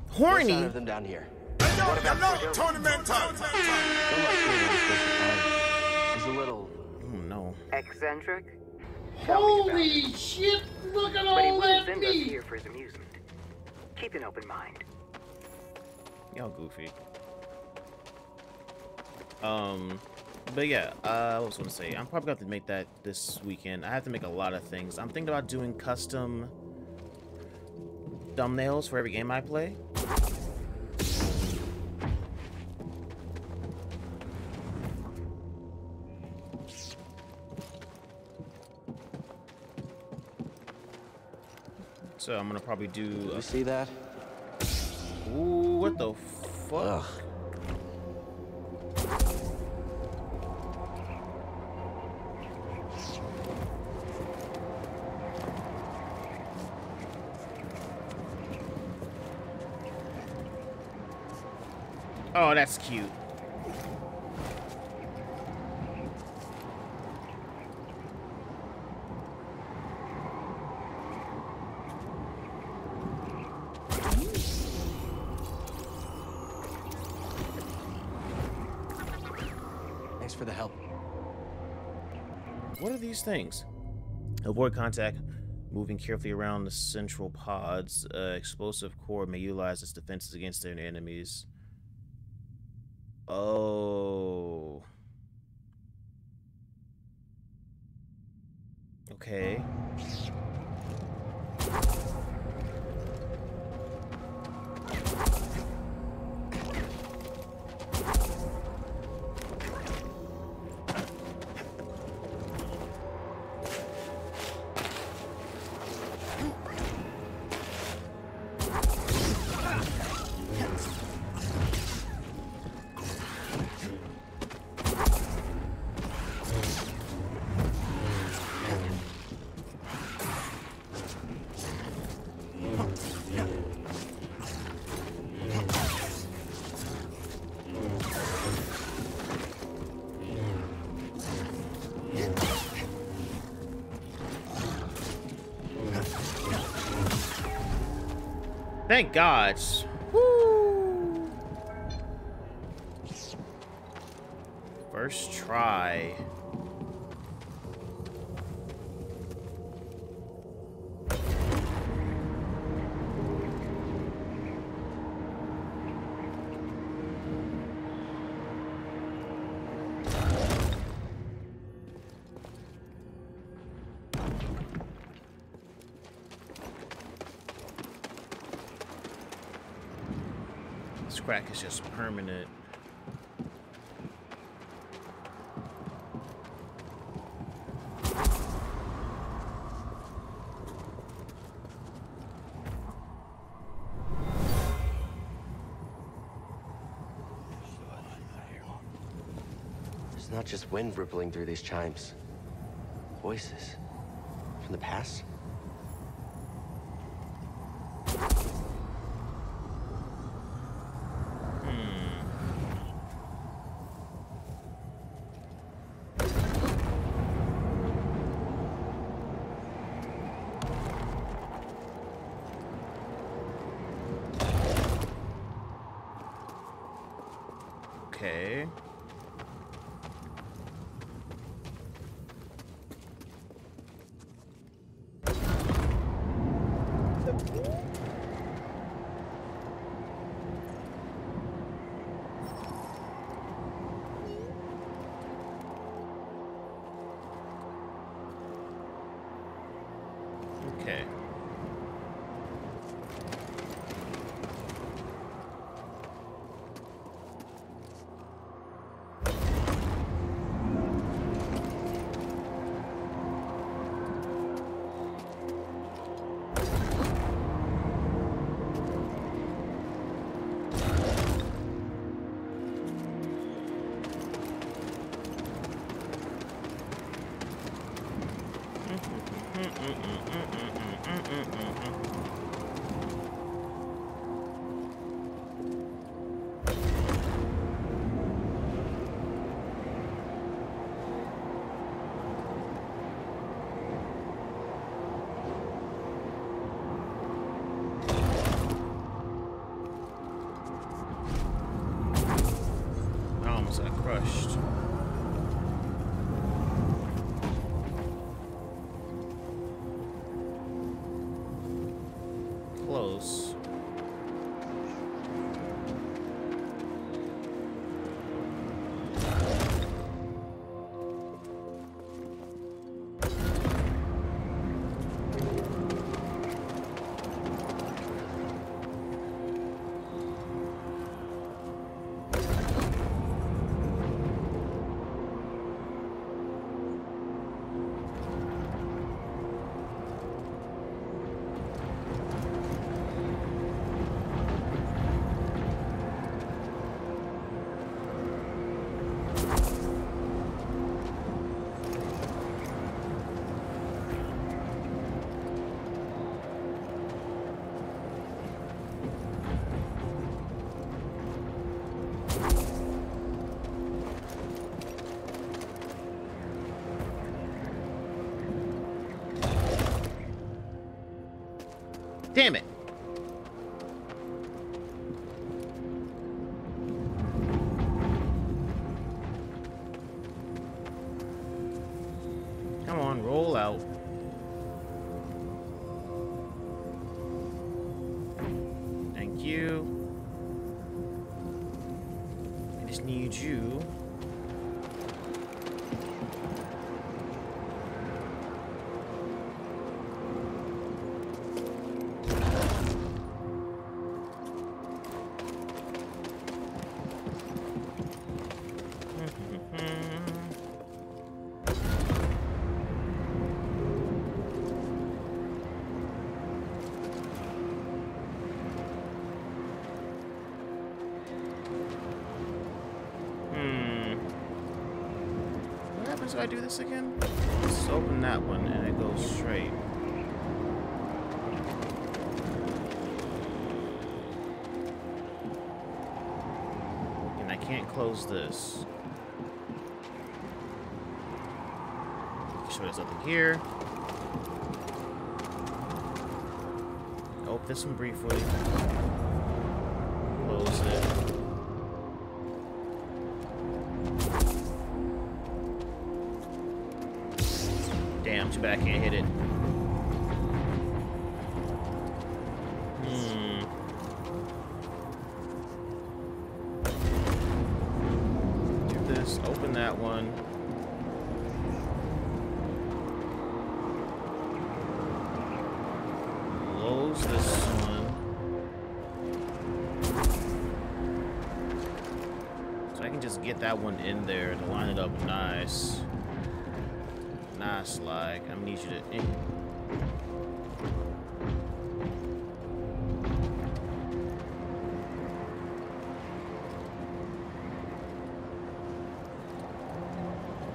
Horny. Of them down here. I know. Tournament time. He's a little. Oh no. Eccentric. Holy shit! Look at all that meat. But he moves in here for his amusement. Keep an open mind. Y'all goofy. But yeah, I was gonna say I'm probably gonna have to make that this weekend. I have to make a lot of things. I'm thinking about doing custom thumbnails for every game I play. So I'm gonna probably do. You see that? Ooh, what the fuck? Ugh. Oh, that's cute. Thanks for the help. What are these things? Avoid contact. Moving carefully around the central pods. Explosive core may utilize its defenses against their enemies. Oh. Okay. Thank God. Woo. First try. Crack is just permanent. It's not just wind rippling through these chimes. Voices from the past. Damn it. Come on, roll out. Thank you. I just need you. Do I do this again? Let's open that one and it goes straight. And I can't close this. Make sure there's nothing here. scope this one briefly. Close it. Damn, too bad I can't hit it. Hmm. Do this, open that one. Close this one. So I can just get that one in there to line it up nice. Nice, like, I'm gonna need you to.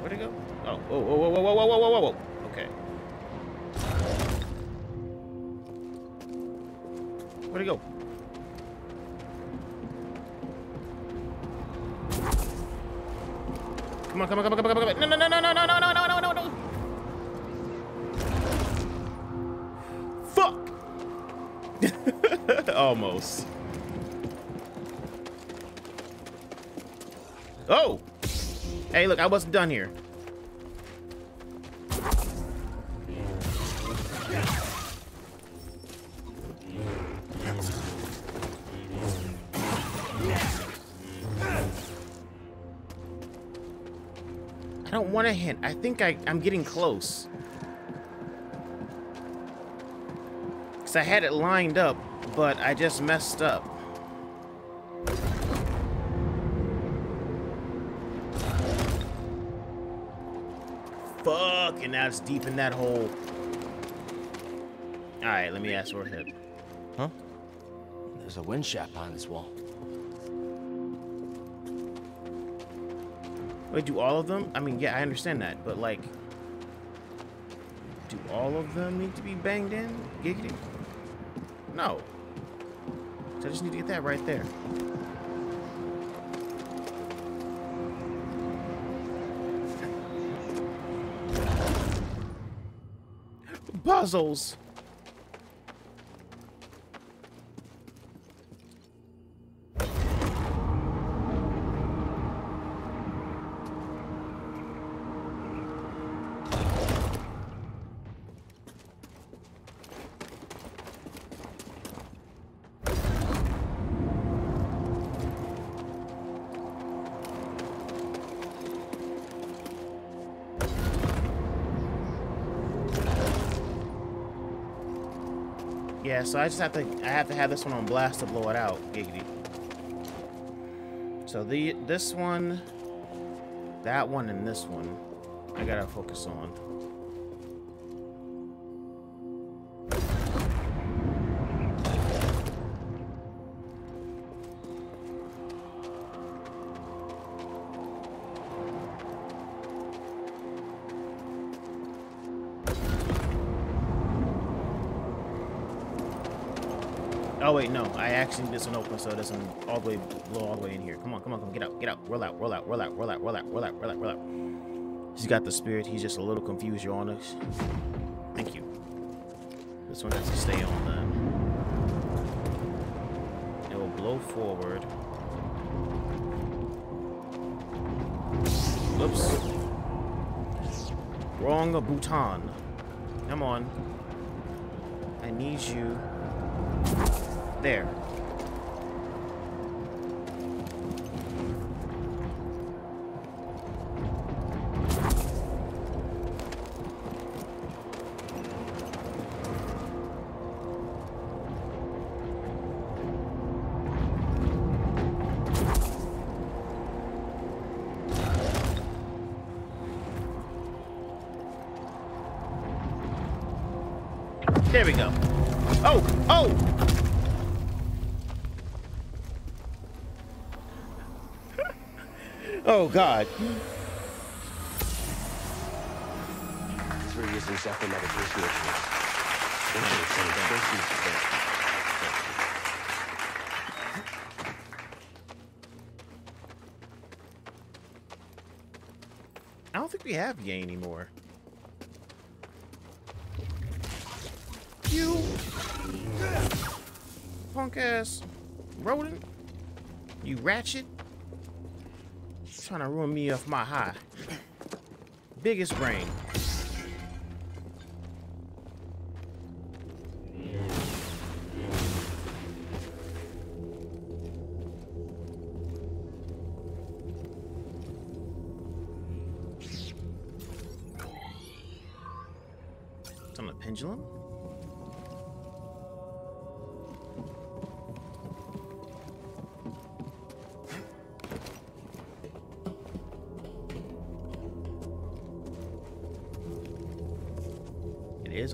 Where'd it go? Oh, whoa, whoa, whoa, whoa, whoa, whoa, whoa, whoa, whoa. Okay. Where'd it go? Come on, come on, come on, come on, come on. No, no, no, no, no, no, no, no, no, no, no. Almost. Oh! Hey, look, I wasn't done here. I don't want a hint. I think I'm getting close. Because I had it lined up. But I just messed up. Fuck, and now it's deep in that hole. Alright, let me ask where it hit. Huh? There's a wind shaft behind this wall. Wait, do all of them? I mean, yeah, I understand that, but like... Do all of them need to be banged in? Giggity? No. So I just need to get that right there. Puzzles. Yeah, so I just have to have this one on blast to blow it out, giggity. So this one, that one, and this one, I gotta focus on. Oh wait, no, I actually need this one open so it doesn't all the way blow all the way in here. Come on, come on, come on, get out, roll out, roll out, roll out, roll out, roll out, roll out, roll out, roll out. He's got the spirit, he's just a little confused, Your Honor. Thank you. This one has to stay on then. It will blow forward. Oops. Wrong Bhutan. Come on. I need you. There. There we go. Oh! Oh! Oh God! 3 years in Zeffo meditation. I don't think we have Ye anymore. You. punk ass rodent. You ratchet. Trying to ruin me off my high. Biggest brain. It's on the pendulum. On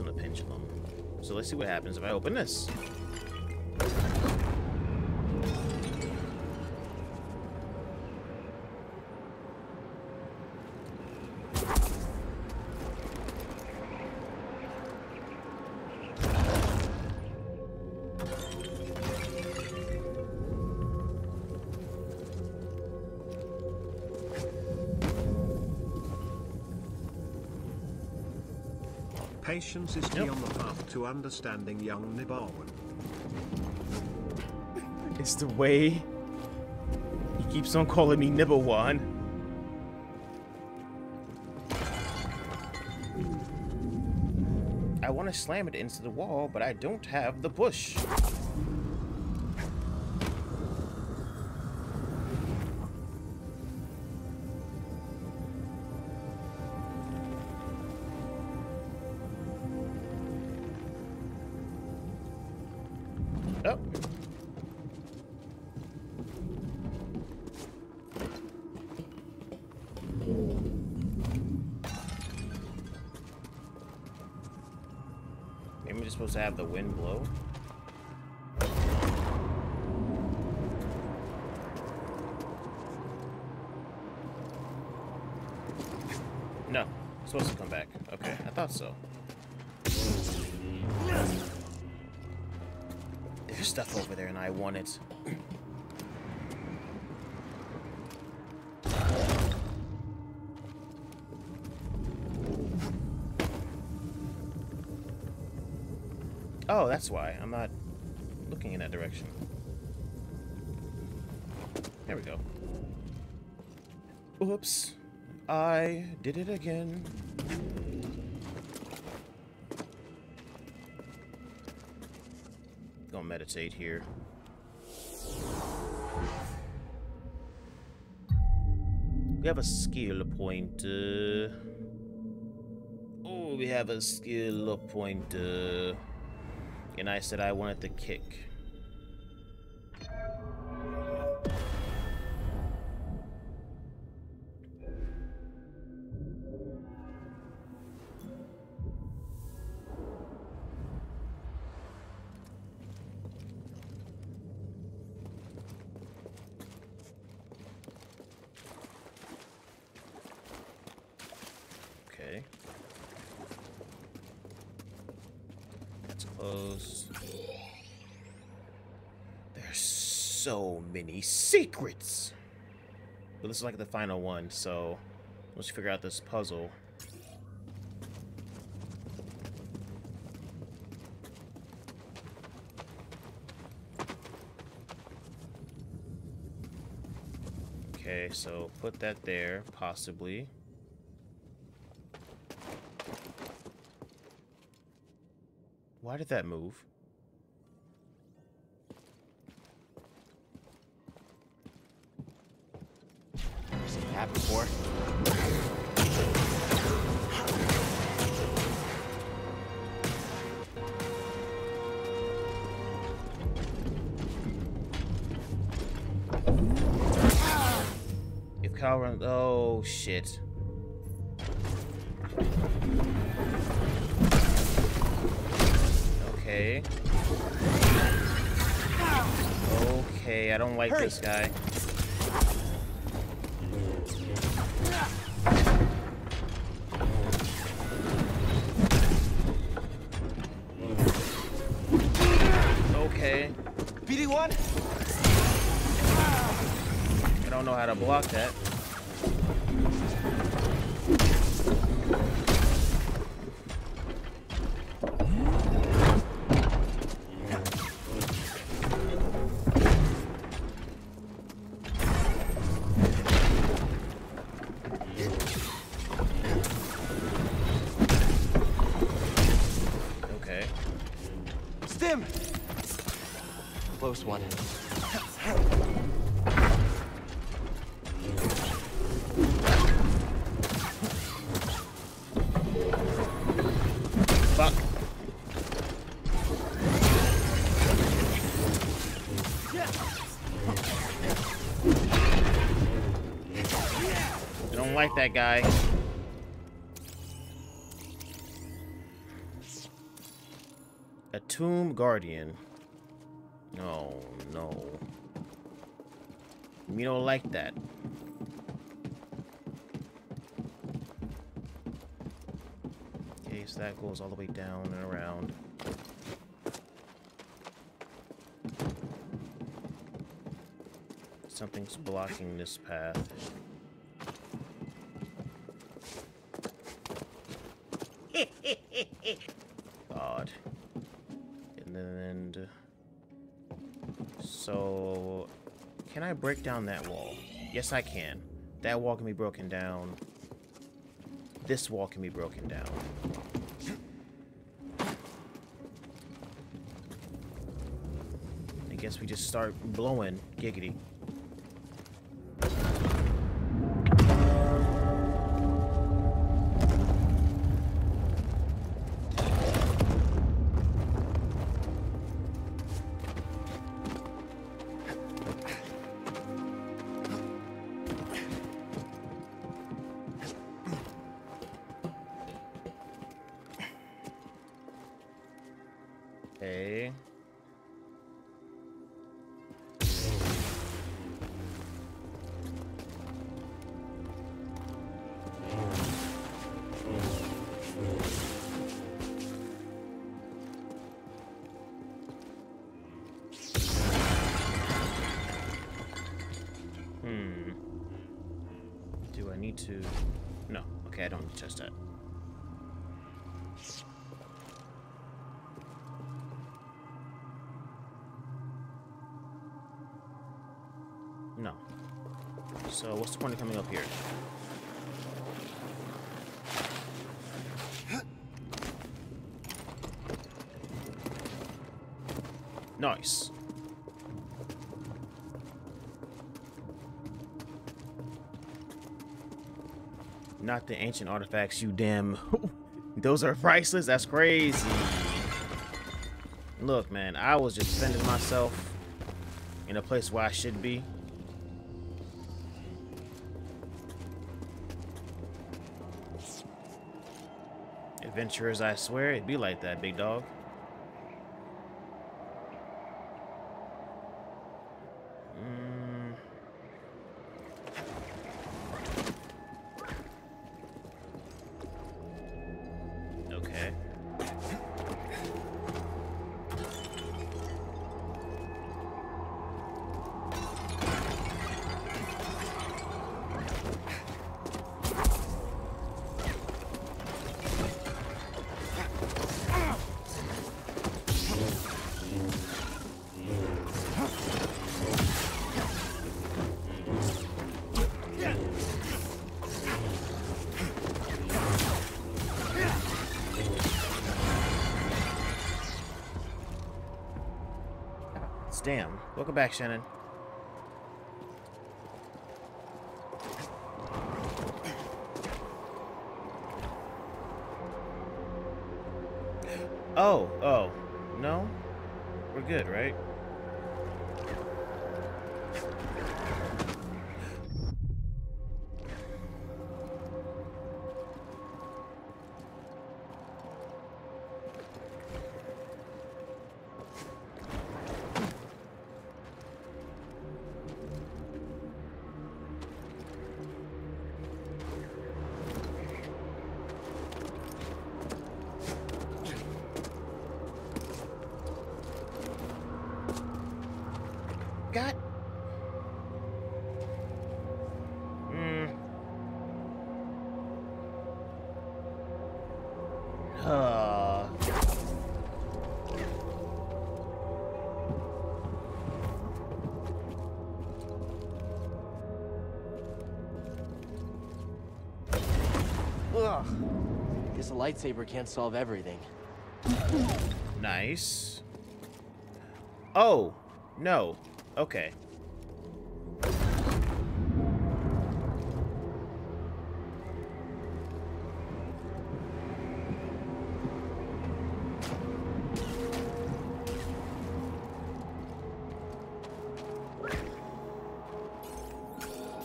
the pendulum. So let's see what happens if I open this. Patience is key on the path to understanding young Nibberwan. It's the way he keeps on calling me Nibberwan. I want to slam it into the wall, but I don't have the push. To have the wind blow. No, it's supposed to come back. Okay, I thought so. There's stuff over there and I want it. Oh, that's why. I'm not looking in that direction. There we go. Oops. I did it again. Gonna meditate here. We have a skill point. Oh, we have a skill point. And I said I wanted the kick. Okay. That's close. There's so many secrets. But this is like the final one, so let's figure out this puzzle. Okay, so put that there, possibly. Why did that move? I've seen that before. If Kyle runs, oh shit. Okay. Okay, I don't like this guy. Okay. BD-1? I don't know how to block that. Okay. Stim! Close one. Fuck. I don't like that guy. A tomb guardian. Oh no. We don't like that. Okay, so that goes all the way down and around. Something's blocking this path. God. And so, can I break down that wall? Yes, I can. That wall can be broken down. This wall can be broken down. I guess we just start blowing. Giggity. No. Okay, I don't need to test that. No. So what's the point of coming up here? Nice. Not the ancient artifacts, you damn. Those are priceless? That's crazy. Look, man, I was just spending myself in a place where I should be. Adventurers, I swear, it'd be like that, big dog. Damn. Welcome back, Shannon. Oh, oh. No? We're good, right? Guess a lightsaber can't solve everything. Nice. Oh, no. Okay.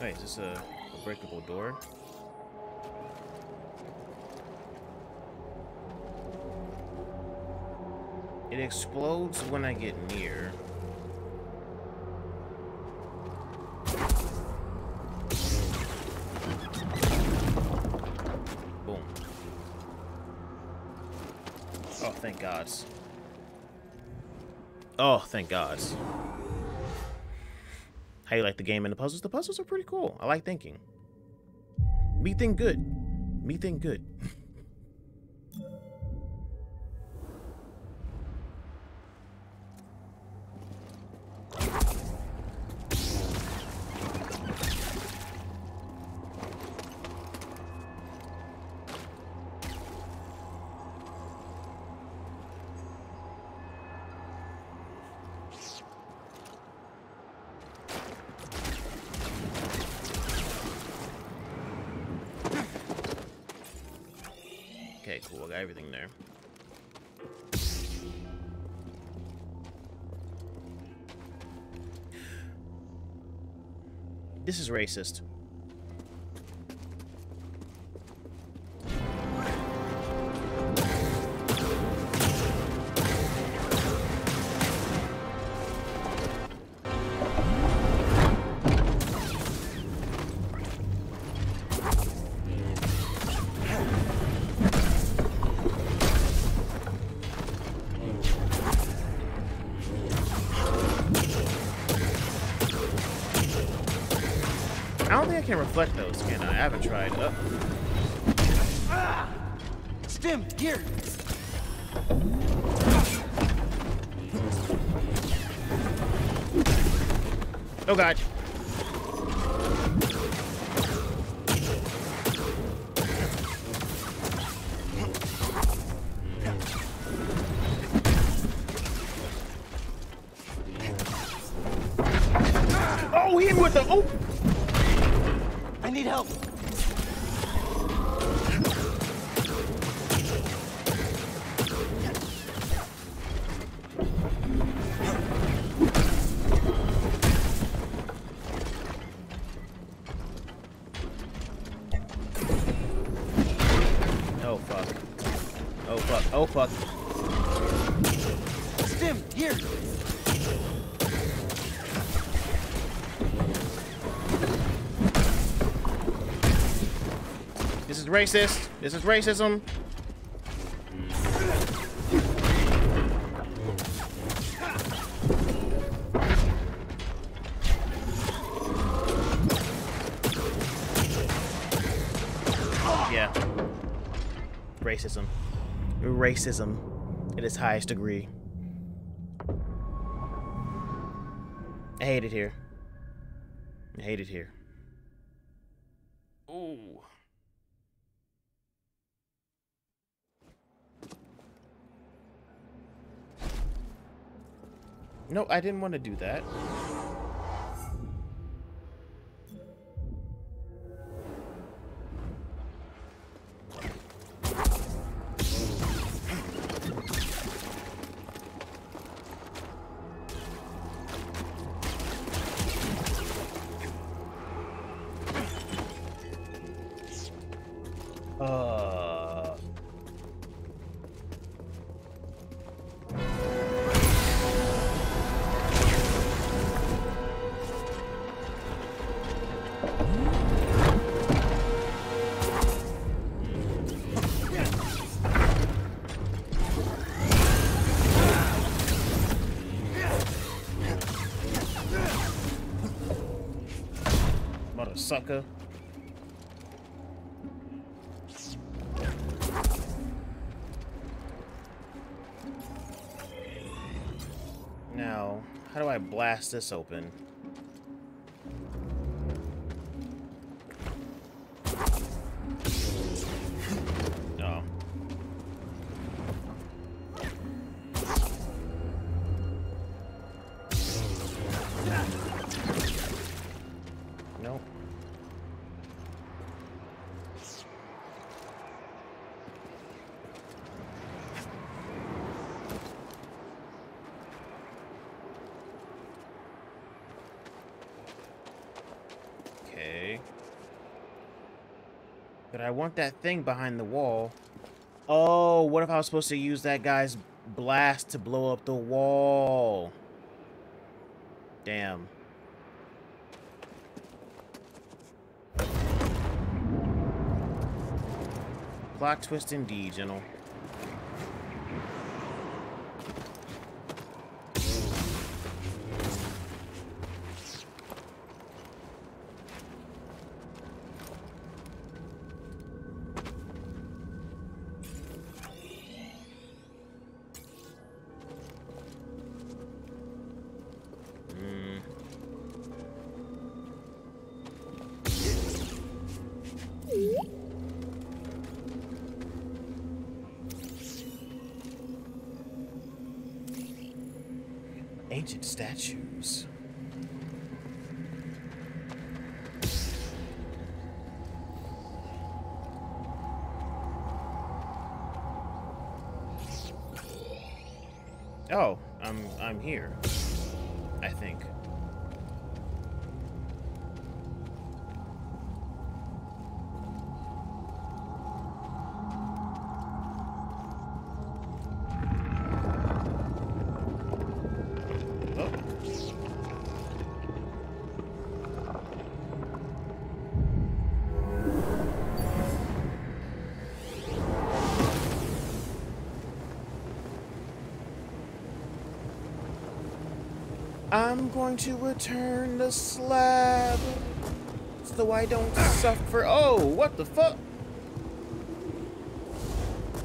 Wait, is this a breakable door? It explodes when I get near. Boom. Oh, thank God. Oh, thank God. How you like the game and the puzzles? The puzzles are pretty cool. I like thinking. Me think good. Me think good. Everything there. This is racist. I can't reflect those, can I? I haven't tried. Oh. Ah! Stim gear. Oh God. Oh, he with the oh. Need help. Oh fuck. Oh fuck. Oh fuck. Stim, here. Racist. This is racism. Yeah. Racism. Racism at its highest degree. I hate it here. I hate it here. Ooh. No, I didn't want to do that. Sucker. Now, how do I blast this open? No. Oh. I want that thing behind the wall. Oh, what if I was supposed to use that guy's blast to blow up the wall? Damn. Plot twist indeed, General. Ancient statues. Oh, I'm here, I think. I'm going to return the slab so I don't suffer. Oh, what the fuck?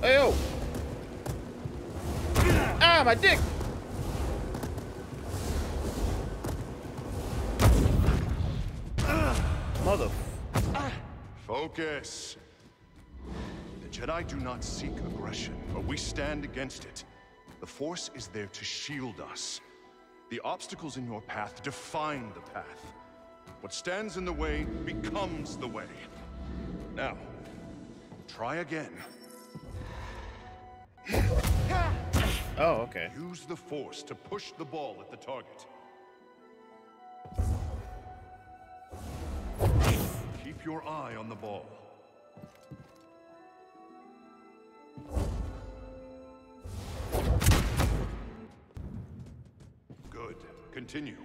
Ayo! Ah, my dick! Mother. Focus. The Jedi do not seek aggression, but we stand against it. The Force is there to shield us. The obstacles in your path define the path. What stands in the way becomes the way. Now, try again. Oh, okay. Use the Force to push the ball at the target. Keep your eye on the ball. Continue.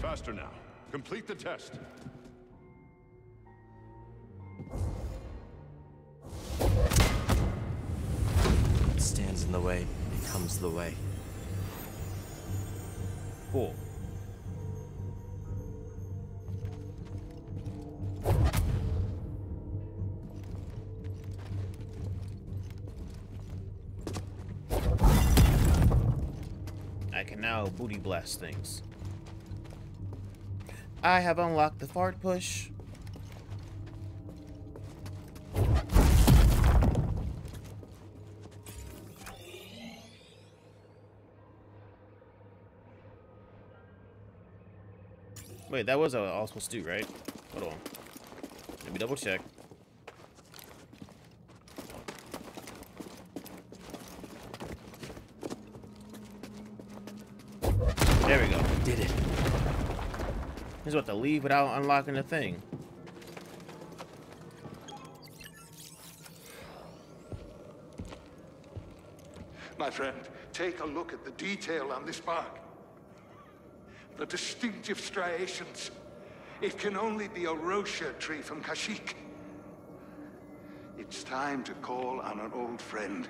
Faster now. Complete the test. What stands in the way becomes the way. Cool. Now booty blast things. I have unlocked the fart push. Wait, that was what I was supposed to do, right? Hold on. Let me double check. There we go. Did it. He's about to leave without unlocking the thing. My friend, take a look at the detail on this bark. The distinctive striations. It can only be a Rocha tree from Kashyyyk. It's time to call on an old friend.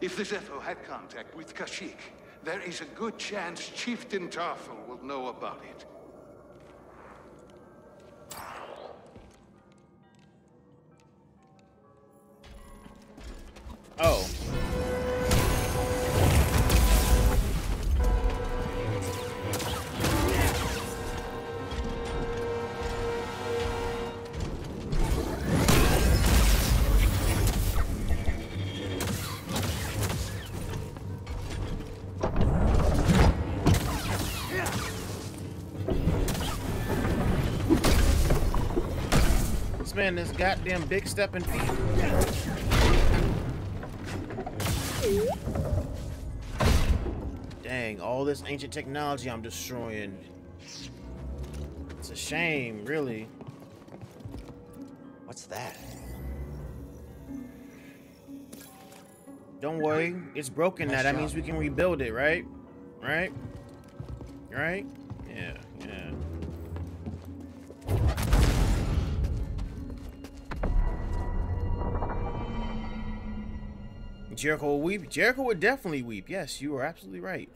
If the Zeffo had contact with Kashyyyk, there is a good chance Chieftain Tarfel will know about it. Oh. Man, this goddamn big step and feet. Dang, all this ancient technology I'm destroying. It's a shame, really. What's that? Don't worry, it's broken now. That means we can rebuild it, right? Right? Right? Yeah, yeah. Jericho will weep. Jericho would definitely weep. Yes, you are absolutely right.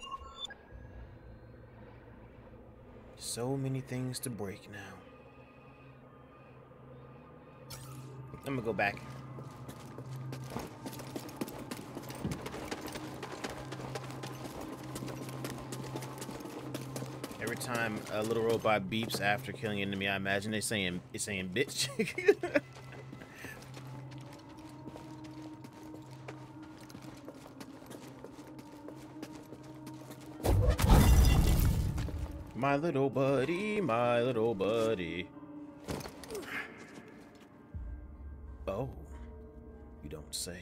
So many things to break now. I'm gonna go back. Every time a little robot beeps after killing an enemy, I imagine they're saying, it's saying bitch. My little buddy, my little buddy. Oh, you don't say.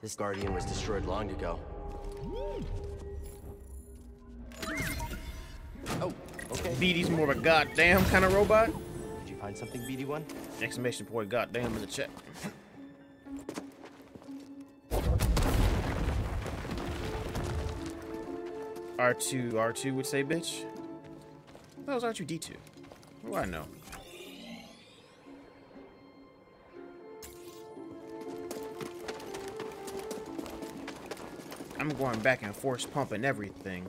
This guardian was destroyed long ago. Oh, okay. BD's more of a goddamn kind of robot. Find something, BD-1? Exclamation point, goddamn, in the chat. R2 would say, bitch. That was R2-D2. What do I know? I'm going back and forth pumping everything.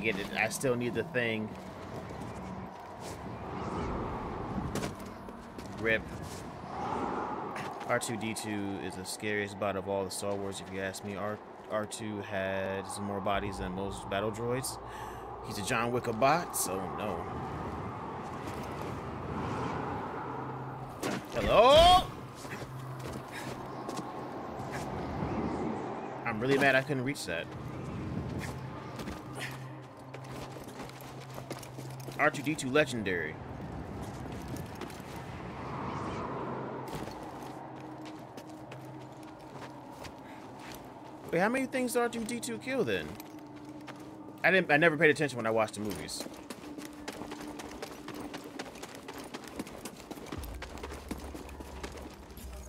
Get it. I still need the thing. Rip. R2-D2 is the scariest bot of all the Star Wars, if you ask me. R2 has more bodies than most battle droids. He's a John Wick bot, so no. Hello? I'm really mad I couldn't reach that. R2-D2 legendary. Wait, how many things did R2-D2 kill then? I never paid attention when I watched the movies.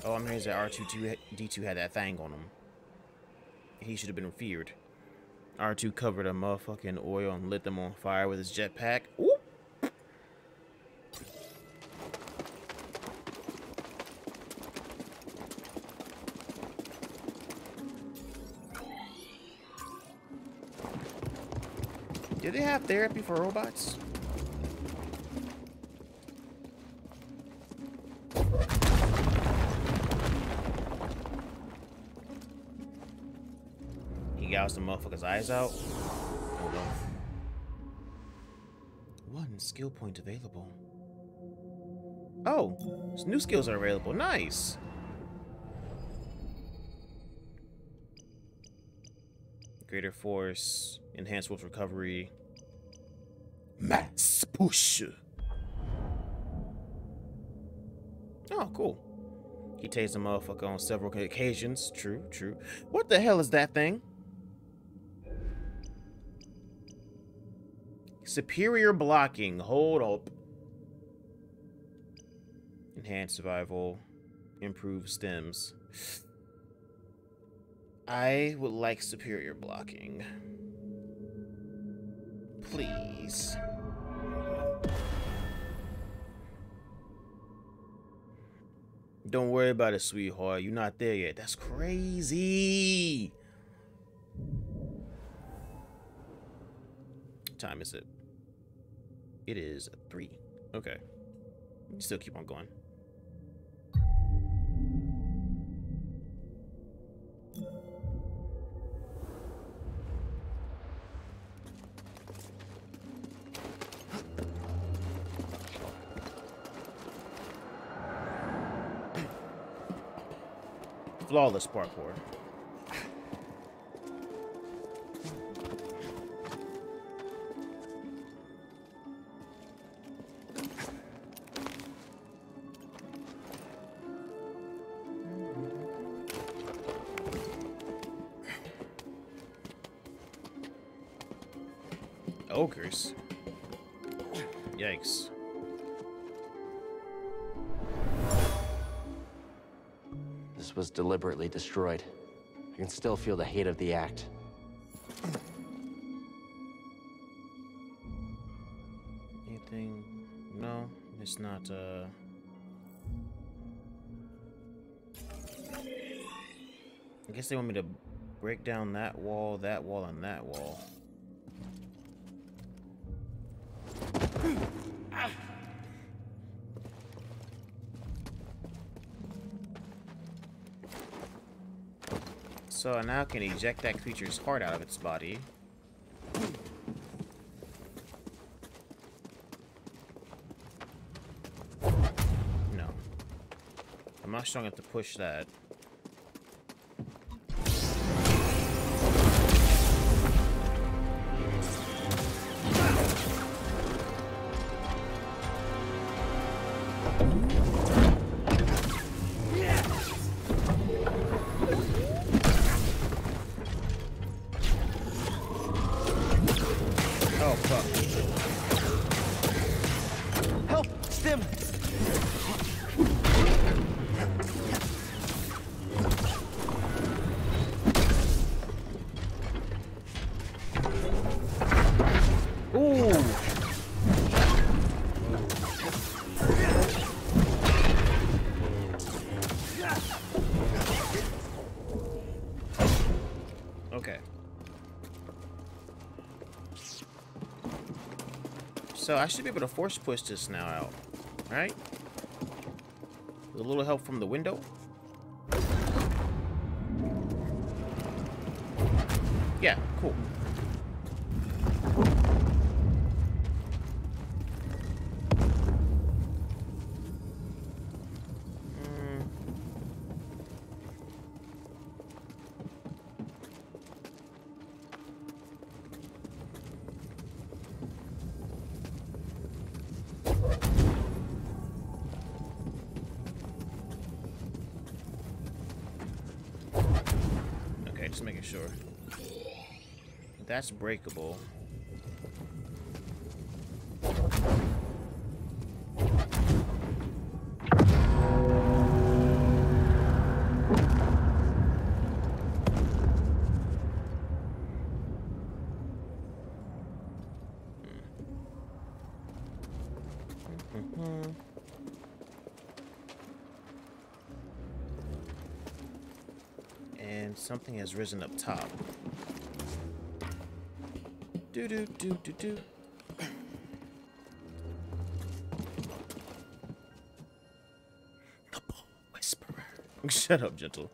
All I'm hearing is that R2-D2 had that thing on him. He should have been feared. R2 covered a motherfucker in oil and lit them on fire with his jetpack. Ooh. Do they have therapy for robots? He gouged the motherfucker's eyes out. Hold on. One skill point available. Oh, new skills are available. Nice. Greater force, enhanced wolf recovery, max push. Oh, cool. He tased the motherfucker on several occasions. True, true. What the hell is that thing? Superior blocking. Hold up. Enhanced survival. Improved stems. I would like superior blocking. Please. Don't worry about it, sweetheart. You're not there yet. That's crazy. What time is it? It is 3. Okay. Still keep on going. flawless parkour. Ogres. Yikes. This was deliberately destroyed. I can still feel the hate of the act. Anything? No, it's not, I guess they want me to break down that wall, and that wall. So I now can eject that creature's heart out of its body. No. I'm not strong enough to push that. So I should be able to force push this now out, right? With a little help from the window. Yeah, cool. Just making sure. That's breakable. Something has risen up top. Do do do do do. The bull whisperer. Shut up, gentle.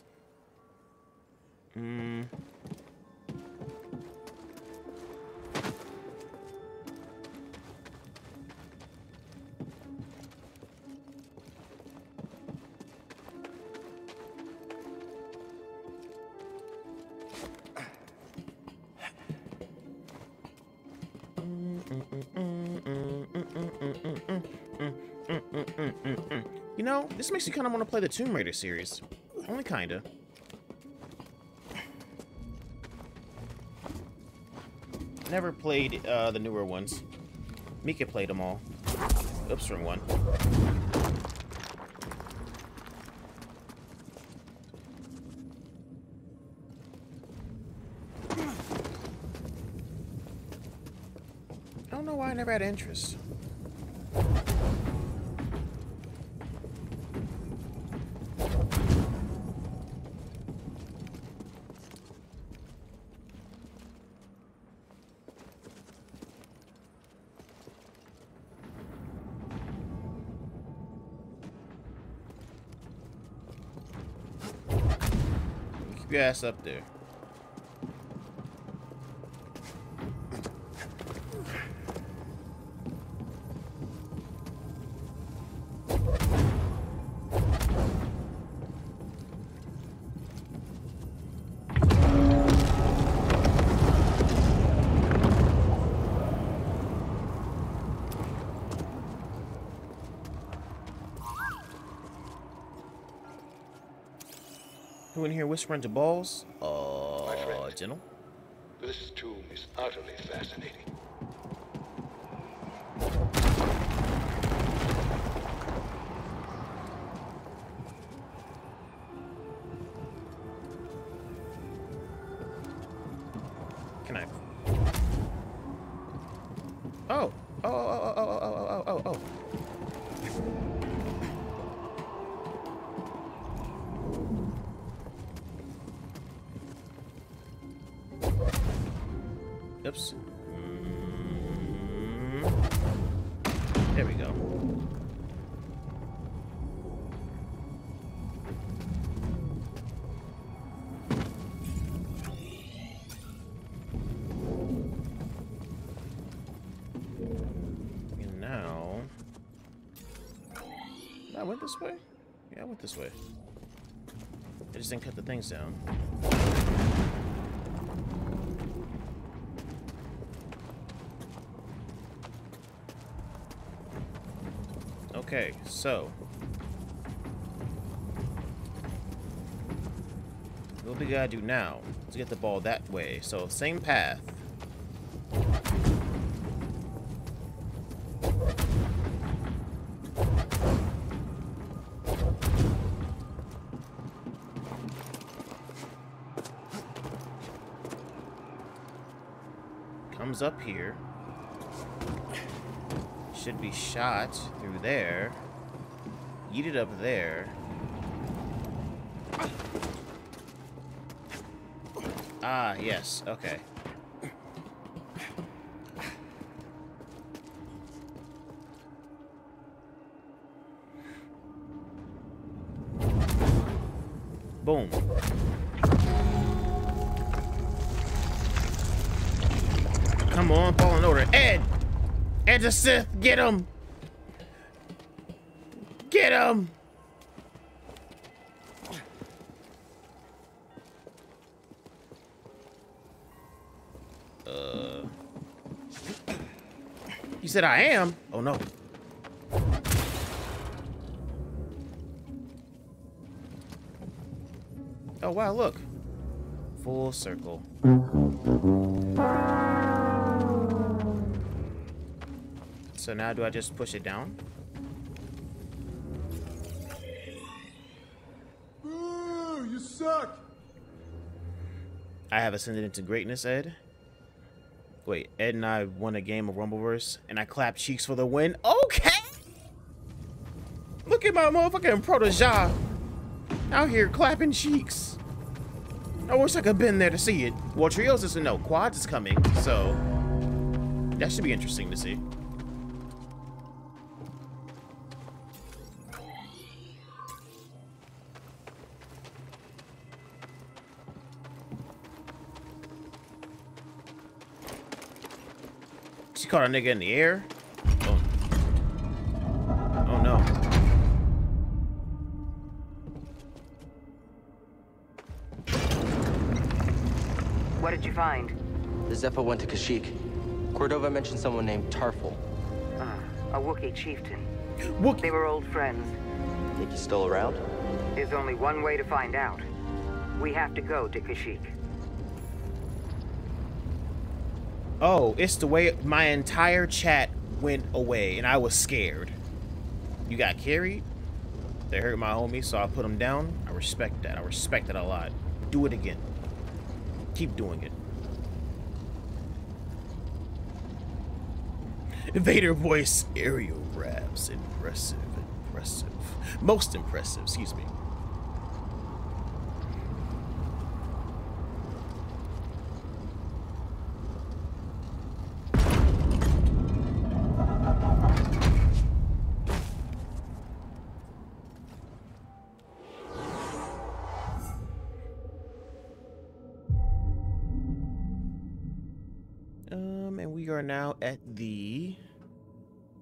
You know, this makes you kind of want to play the Tomb Raider series. Only kind of. Never played the newer ones. Mika played them all. Oops, wrong one. I don't know why I never had interest. Your ass up there. Who in here whispering to balls? General. This tomb is utterly fascinating. Can I? Oh! Oh! Oh! Oh! Oh! Oh! Oh! Oh! Oops. Mm-hmm. There we go. And now... I went this way? Yeah, I went this way. I just didn't cut the things down. Okay, so what we gotta do now is get the ball that way. So same path. Comes up here. Should be shot through there. Yeet it up there. Ah, yes. Okay. Boom. Come on, fall in order. Ed! Ed the Sith, get him! Get him! You said I am? Oh no. Oh wow, look. Full circle. So now do I just push it down? Ooh, you suck! I have ascended into greatness, Ed. Wait, Ed and I won a game of Rumbleverse, and I clapped cheeks for the win. Okay! Look at my motherfucking protege out here clapping cheeks. I wish I could have been there to see it. Well, Trios doesn't know. Quads is coming, so that should be interesting to see. Caught a nigga in the air. Oh. Oh no. What did you find? The Zeffo went to Kashyyyk. Cordova mentioned someone named Tarfful. A Wookie chieftain. Wookie. They were old friends. Think he's still around? There's only one way to find out. We have to go to Kashyyyk. Oh, it's the way my entire chat went away, and I was scared. You got carried. They hurt my homie, so I put him down. I respect that. I respect that a lot. Do it again. Keep doing it. Vader voice aerial raps. Impressive. Impressive. Most impressive, excuse me. Now at the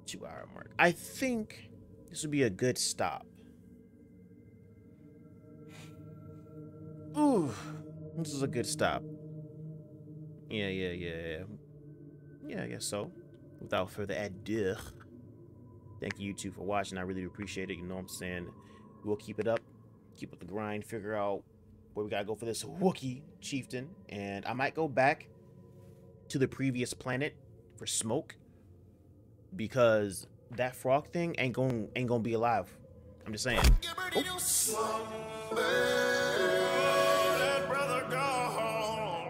2-hour mark. I think this would be a good stop. Ooh, this is a good stop. Yeah. Yeah, I guess so. Without further ado, thank you YouTube for watching. I really appreciate it. You know what I'm saying? We'll keep it up. Keep up the grind. Figure out where we gotta go for this Wookie chieftain. And I might go back to the previous planet for smoke, because that frog thing ain't gonna be alive. I'm just saying. Oh.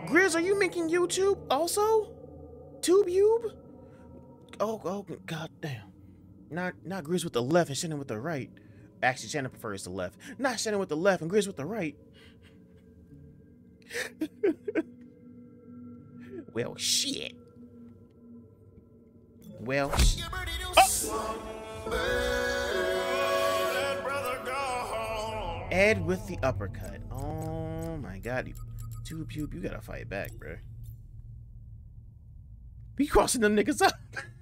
Grizz, are you making YouTube also? TubeYube? Oh, god damn. Not Grizz with the left and Shannon with the right. Actually, Shannon prefers the left. Not Shannon with the left and Grizz with the right. Well, shit. Well, oh. Ed with the uppercut. Oh my god. TubeYube, you gotta fight back, bro. Be crossing them niggas up.